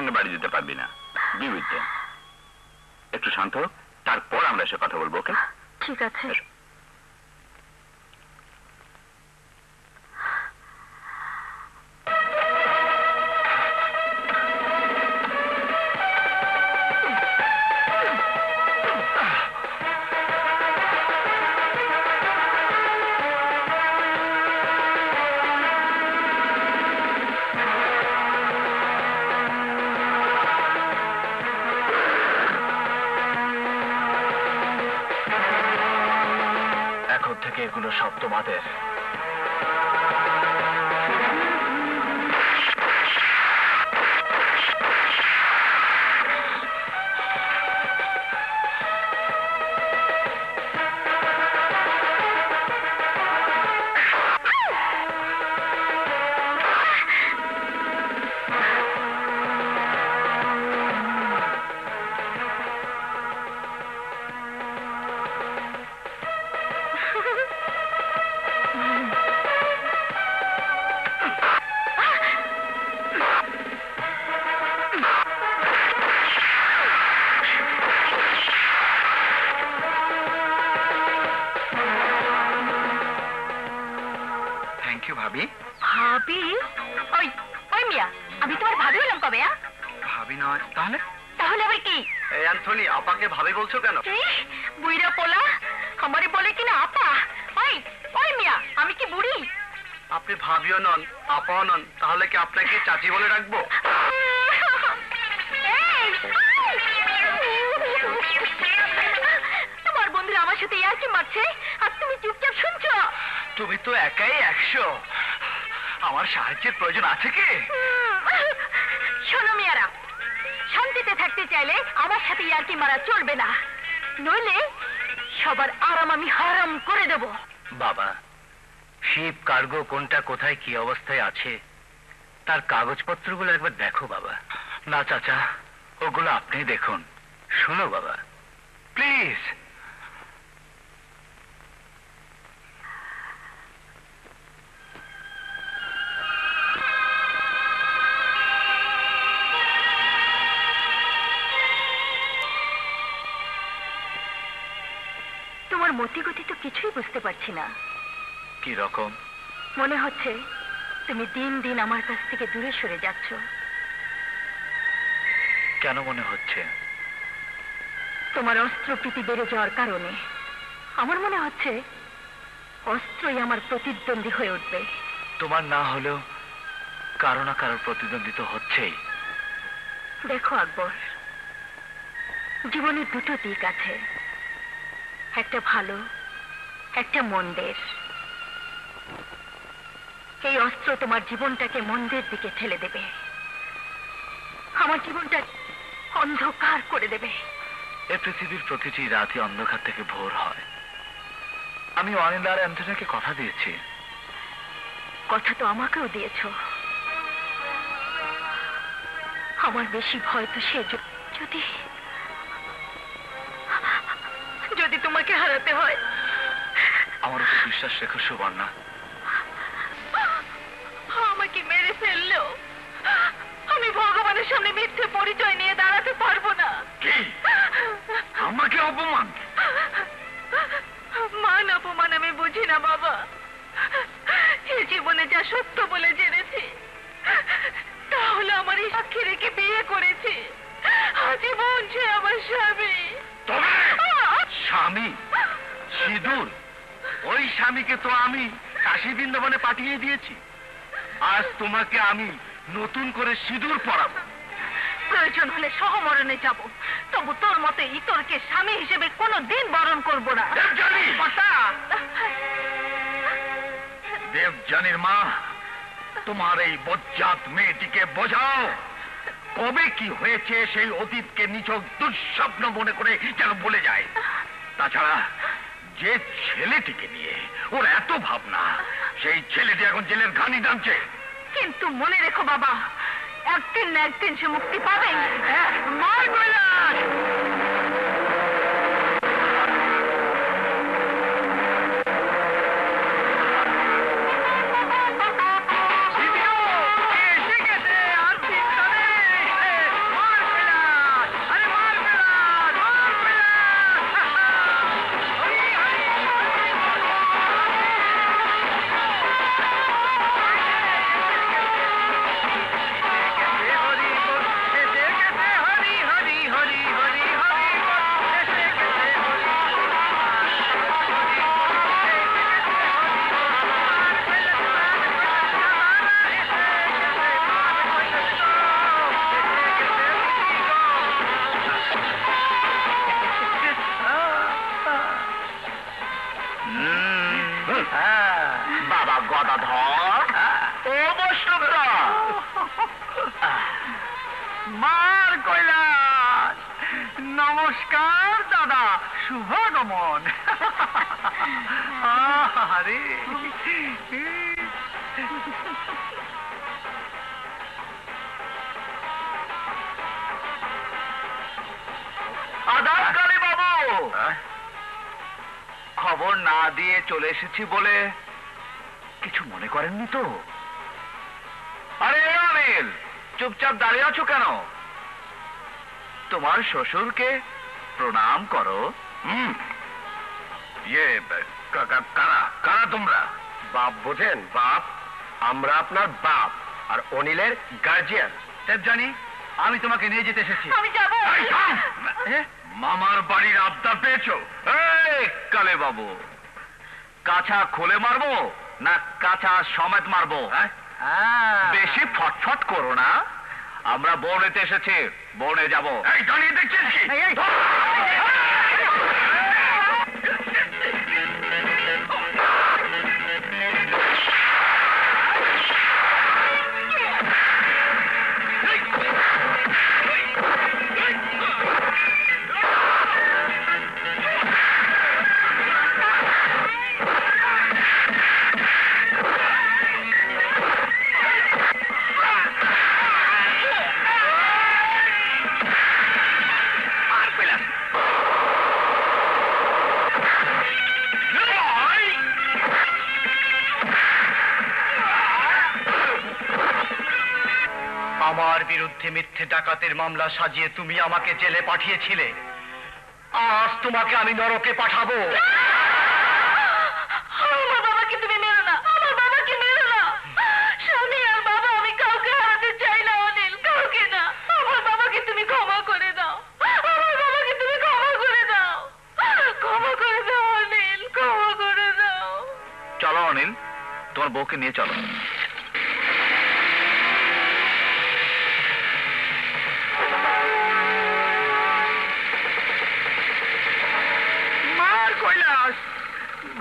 সঙ্গে বাড়ি যেতে পারবি না, একটু শান্ত হোক, তারপর আমরা এসে কথা বলবো। ওকে? ঠিক আছে। चाची बोले रखबो चुपचाप सुनছো तुम तो एकाई একশো সাহায্যের প্রয়োজন আছে কি শোনো মিয়ারা শান্তিতে থাকতে চাইলে আমার সাথে ইয়ারকি মারা চলবে না নইলে সবার আরাম আমি হারাম করে দেব বাবা শিপ কার্গো কোনটা কোথায় কি অবস্থায় আছে তার কাগজপত্রগুলো একবার দেখো বাবা না চাচা ওগুলো আপনি দেখুন শোনো বাবা প্লিজ मतिगति तो किछुई बुझते पारछि ना कि रकम मने होच्छे तुमी दिन दिन आमार काछ थेके दूरे सरे जाच्छो केन मने होच्छे तोमार अस्त्रपीति बेड़े जाओयार कारणे आमार मने होच्छे अस्त्रई आमार प्रतिद्वंद्वी हये उठबे तोमार ना हलेओ कारो ना कारो प्रतिद्वंद्वी तो होच्छेई देखो আকবর जीवने दुटो दिक आछे একটা ভালো একটা মন্দের এই অস্ত্র তোমার জীবনটাকে মন্দের দিকে ঠেলে দেবে আমার জীবনটা অন্ধকার করে দেবে এই পৃথিবীর প্রতিটি রাতই অন্ধকার থেকে ভোর হয় আমি ওয়ানিলার অ্যান্থনিকে কথা দিয়েছি কথা তো আমাকেও দিয়েছো আমার বেশি ভয় তো সে যদি যদি তোমাকে হারাতে হয় আমার উপর বিশ্বাস রেখো সুবর্ণা আমাকে মেরে ফেললো আমি ভগবানের সামনে মিথ্যে পরিচয় নিয়ে দাঁড়াতে পারবো না আমাকে অপমান মান অপমান আমি বুঝি না বাবা এই জীবনে যা সত্য বলে জেনেছি তাহলে আমার এই সাক্ষী রেখে বিয়ে করেছি আজীবন সে আমার স্বামী স্বামী সিঁদুর ওই স্বামীকে তো আমি কাশী বৃন্দাবনে পাঠিয়ে দিয়েছি আজ তোমাকে আমি নতুন করে সিঁদুর পরাবো প্রয়োজন হলে সহমরণে যাব তবু তোর মতে ইতরকে স্বামী হিসেবে কোনোদিন বরণ করব না দেবযানী কথা দেবযানীর মা তোমার এই বজ্জাত মেয়েটিকে বোঝাও কবে কি হয়েছে সেই অতীতকে নিছক দুঃস্বপ্ন মনে করে যেন ভুলে যায় তাছাড়া যে ছেলেটিকে নিয়ে ওর এত ভাবনা সেই ছেলেটি এখন জেলের ঘানি টানছে কিন্তু মনে রেখো বাবা একদিন না একদিন সে মুক্তি পাবে মার কৈলাস चुपचाप दाड़िये आछो केनो तुम्हार शशुर के प्रणाम करो ये कारा कारा तुम्हारा बाप बोझेन बाप आमरा आपनार बाप और अनिलेर गार्जियन तेज जानी আমি তোমাকে নিয়ে যেতে এসেছি। আমি যাব। মামার বাড়ির আড্ডা পেয়েছো? এই কালে বাবু, কাঁচা খোলে মারবো না কাঁচা সমেত মারবো? বেশি ফটফট করো না, আমরা বনেতে এসেছি, বনে যাবো। এই দাঁড়িয়ে দেখছিস কি? মিথ্যে ডাকাতের মামলা সাজিয়ে তুমি আমাকে জেলে পাঠিয়েছিলে, আজ তোমাকে আমি নরকে পাঠাবো। চলো অনিল, তোমার বউকে নিয়ে চলো।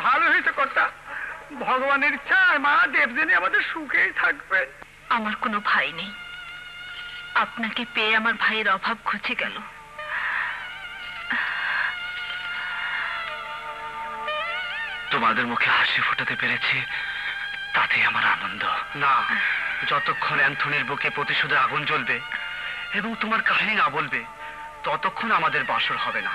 ভালো হয়েছে কর্তা, ভগবানের ইচ্ছায় মা দেবদিনী আমাদের সুখেই থাকবে। আমার কোনো ভাই নেই, আপনাকে পেয়ে আমার ভাইয়ের অভাব ঘুচে গেল। তোমাদের মুখে হাসি ফোটাতে পেরেছি তাতে আমার আনন্দ। না, যতক্ষণ অ্যান্থনির বুকে প্রতিশোধের আগুন জ্বলবে এবং তোমার কাহিনী না বলবে ততক্ষণ আমাদের বাসর হবে না।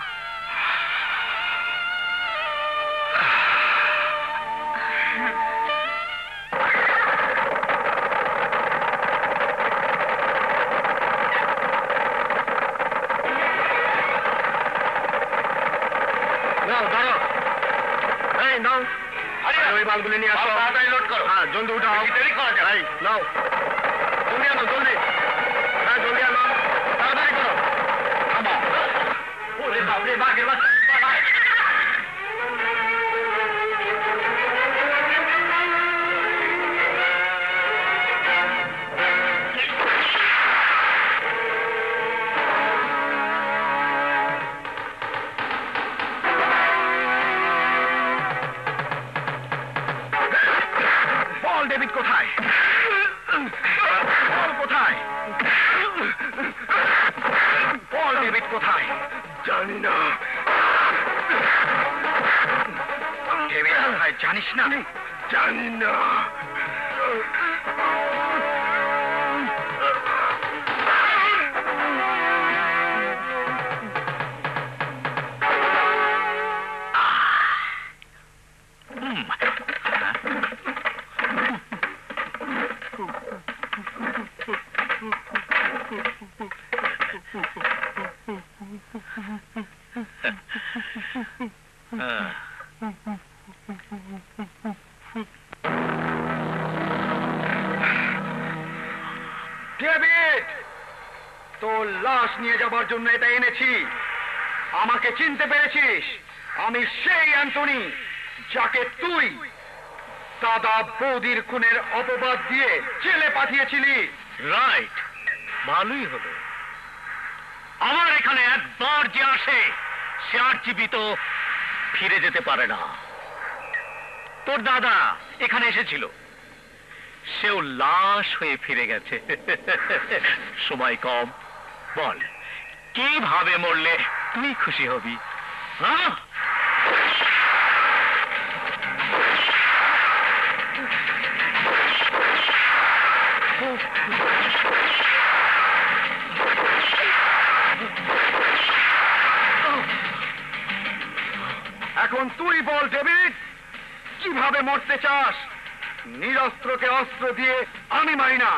আমাকে চিনতে পেরেছিস? আমি সেই অ্যান্টনি যাকে তুই দাদা বৌদির খুনের অপবাদ দিয়ে জেলে পাঠিয়েছিলি। রাইট, ভালোই হলো। আমার এখানে একবার যে আসে সে আর জীবিত ফিরে যেতে পারে না। তোর দাদা এখানে এসেছিল, সেও লাশ হয়ে ফিরে গেছে। সময় কম, বল কিভাবে মরলে তুই খুশি হবি? হ্যাঁ, এখন তুই বল ডেভিড, কিভাবে মরতে চাস? নিরস্ত্রকে অস্ত্র দিয়ে আমি মানি না।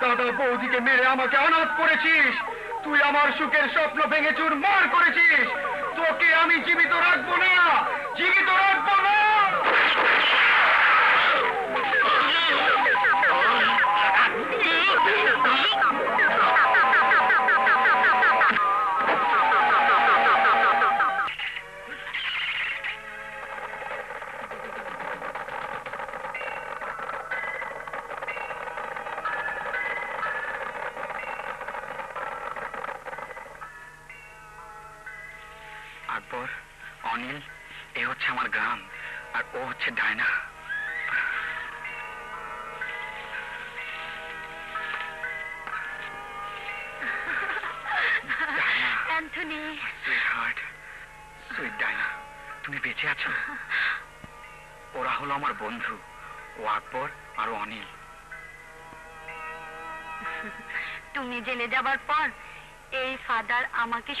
दादा बौदी के मेरे अनाथ करेছিস তুই আমার সুখের স্বপ্ন ভেঙে চুরমার করেছিস তোকে আমি জীবিত রাখবো না জীবিত রাখবো না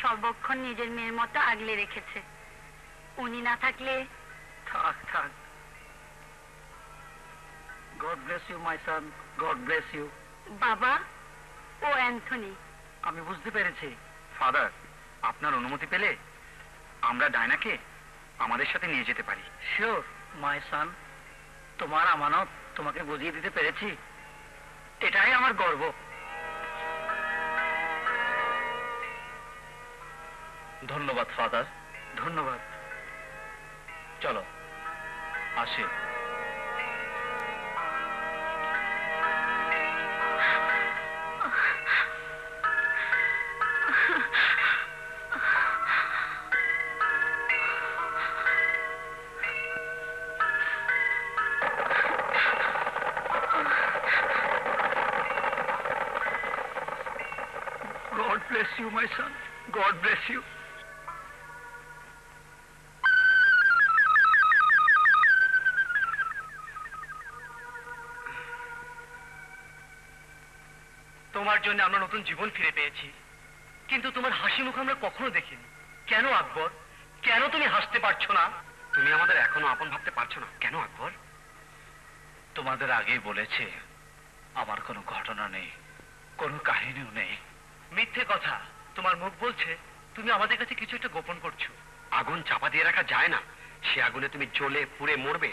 सर्वक्षण निजेर मेर मतो आगले रेखेछे उनी ना थाकले थाक थाक God bless you my son God bless you बाबा ओ एंथनी आमी बुझते पेरेছি फादर आपनार अनुमति पेले आमरा डायनाके आमादेर साथे निये जेते पारी श्योर माय सन तोमार अमानत तोमाके बुझिये दिते पेरेছি एटाई आमार गर्व धन्यवाद फादर धन्यवाद चलो आशी God bless you my son God bless you नतून जीवन फिर पे क्योंकि तुम्हार हासि मुख हमें कखो देखी क्या अकबर क्या तुम हासते तुम्हें आपन भावते क्या अकबर तुम्हारे आगे घटना नहीं कहनी नहीं मिथ्ये कथा तुम्हार मुख बोल तुम्हें कि गोपन करो आगुन चापा दिए रखा जाए ना से आगुने तुम जले पुड़े मरबे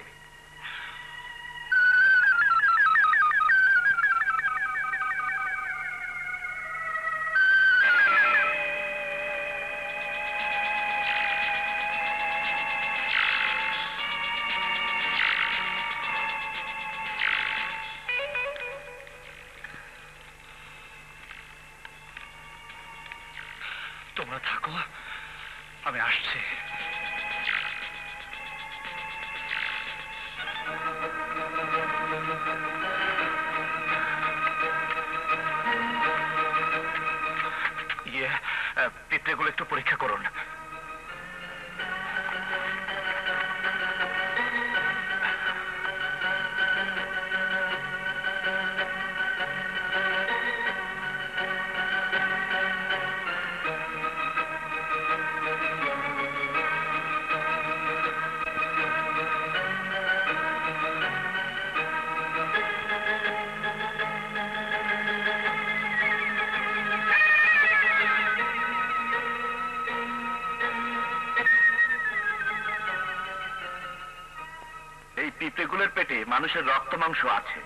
মানুষের রক্ত মাংস আছে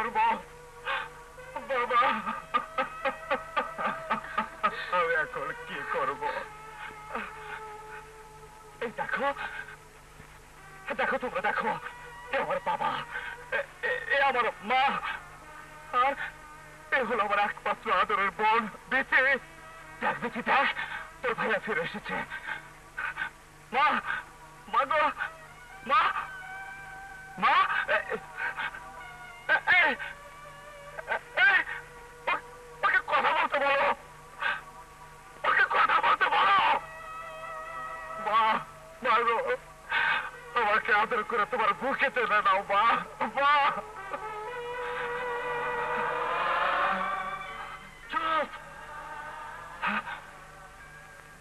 Baba! Baba! আমি এখন কি করব? এই দেখো! দেখো তোমরা দেখো! এ আমার বাবা! এ আমার মা! আর এ হলো আমার একমাত্র আদরের বোন বেঁচে! দেখ দেখি দেখ! তোর ভাইয়া ফিরে এসেছে! মা! মা গো! মা! মা! तुम्हारे भूखे तो रहना हो माँ माँ चुप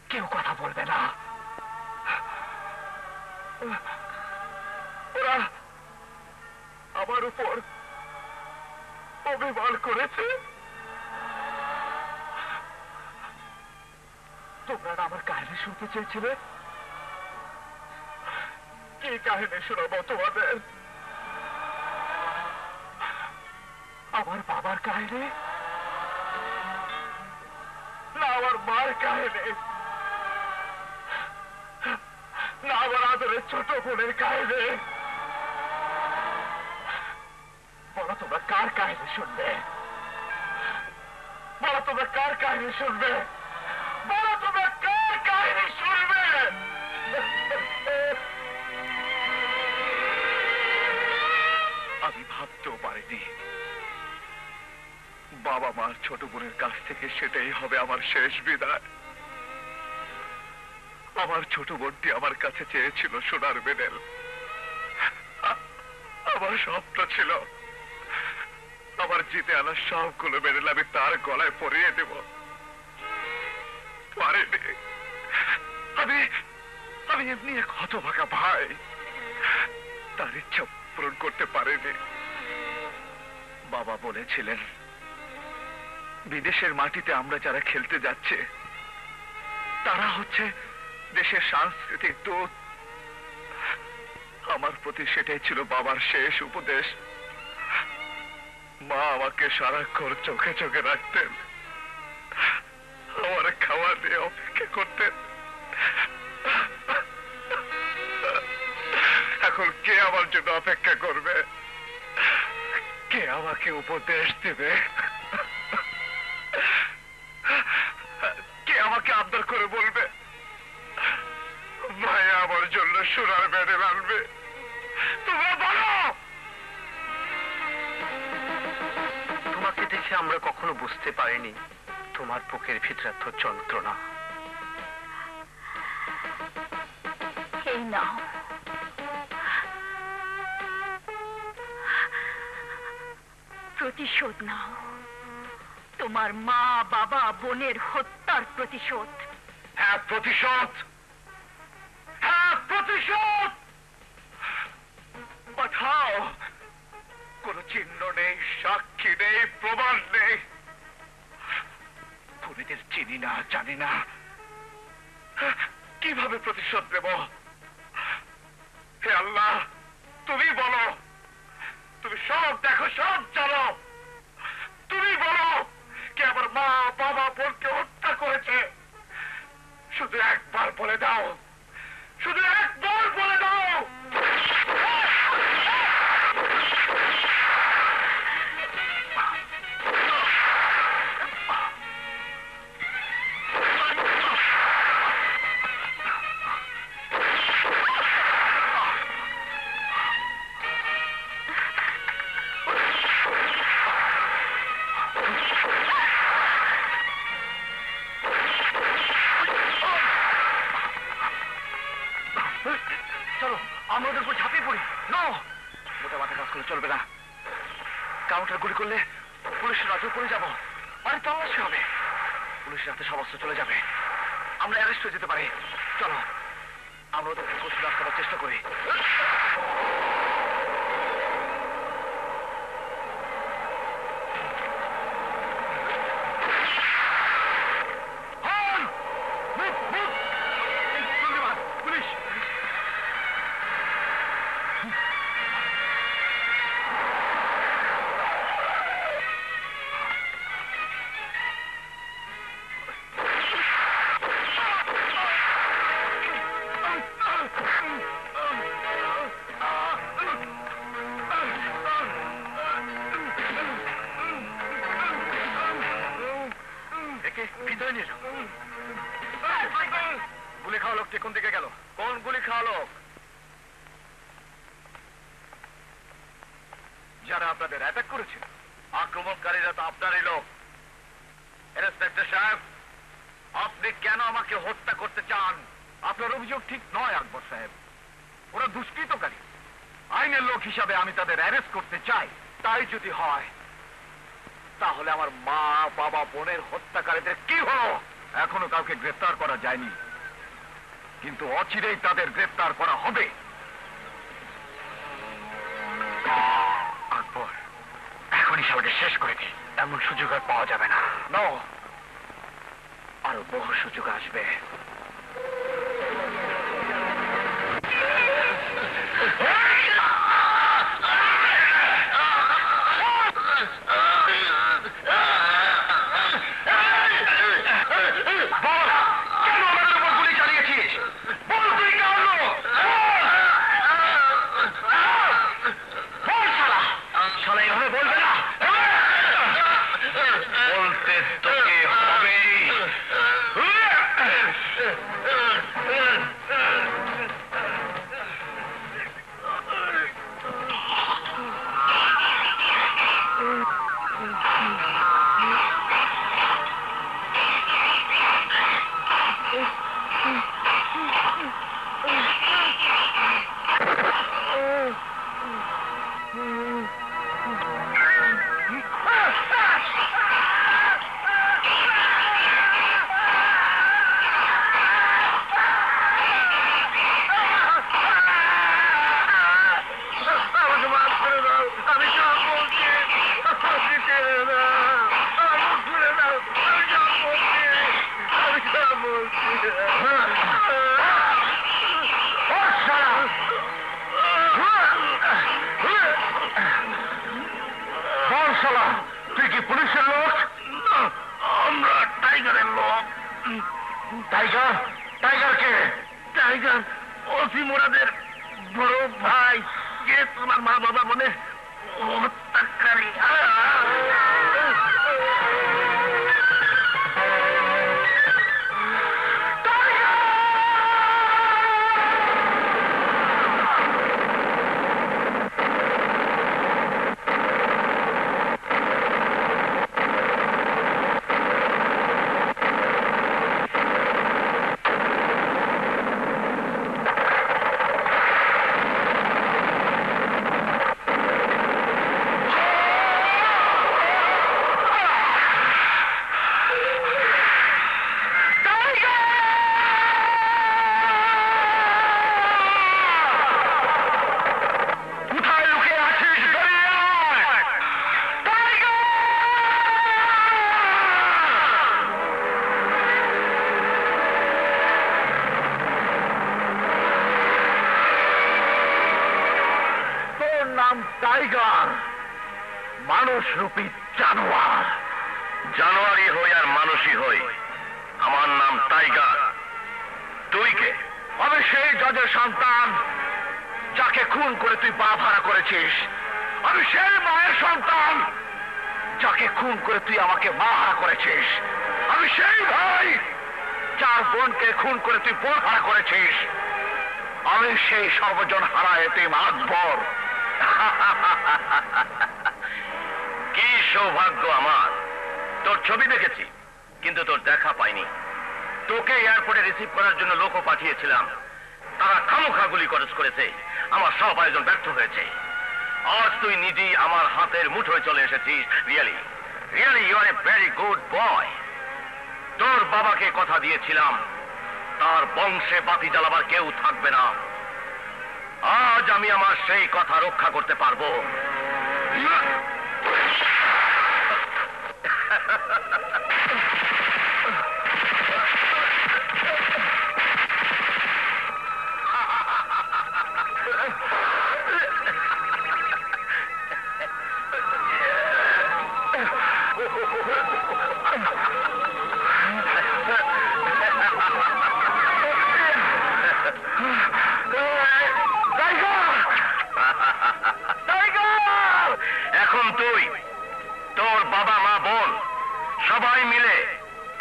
क्यों कथा बोल देना पूरा हमारे ऊपर अभिमान करे तुम्हारा हमारे काहिनी सुनते चेयेछिले কাহিনী শোনাবো তোমাদের আমার বাবার কাহিনী না আমার মার কাহিনী না আমার আদরের ছোট বোনের কাহিনী বলো তোমরা কার কাহিনী শুনবে বলো তোমরা কার কাহিনী শুনবে বলো তোমরা কার কাহিনী শুনবে ভাবতেও পারিনি বাবা মার ছোট বোনের কাছ থেকে সেটাই হবে আমার শেষ বিদায় আমার ছোট বোনটি আমার কাছে চেয়েছিল সোনার মেডেল আমার স্বপ্ন ছিল আমার জিতে আনা সবগুলো মেডেল আমি তার গলায় পরিয়ে দেব পারিনি আমি আমি এমনি এক হতভাগা ভাই তার ইচ্ছা পূরণ করতে পারেনি বাবা বলেছিলেন বিদেশের মাটিতে আমরা যারা খেলতে যাচ্ছে তারা হচ্ছে দেশের সাংস্কৃতিক দূত আমার প্রতি সেটাই ছিল বাবার শেষ উপদেশ মা আমাকে সারাক্ষণ চোখে চোখে রাখতেন আমার খাওয়া দিয়ে অপেক্ষা করতেন এখন কে আমার জন্য অপেক্ষা করবে কে আমাকে উপদেশ দেবে কে আমাকে আবদার করে বলবে ভাই আমার জন্য সোনার মেডেল আনবে তোমরা বলো তোমাকে দেখে আমরা কখনো বুঝতে পারিনি তোমার বুকের ফিতরাত যন্ত্রণা এই নাও প্রতিশোধ নাও তোমার মা বাবা বোনের হত্যার প্রতিশোধ হ্যাঁ প্রতিশোধ হ্যাঁ প্রতিশোধ পাঠাও কোন চিহ্ন নেই সাক্ষী নেই প্রমাণ নেই খুনিদের চিনি না জানি না কিভাবে প্রতিশোধ দেব হে আল্লাহ তুমি বলো তুমি সব দেখো সব জানো তুমি বলো কে আমার মা বাবা বোনকে হত্যা করেছে শুধু একবার বলে দাও শুধু একবার বলে দাও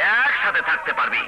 একসাথে থাকতে পারবি।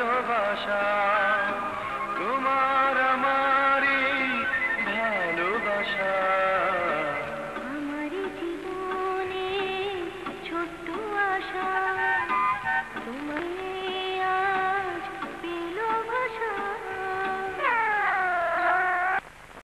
ভাষা।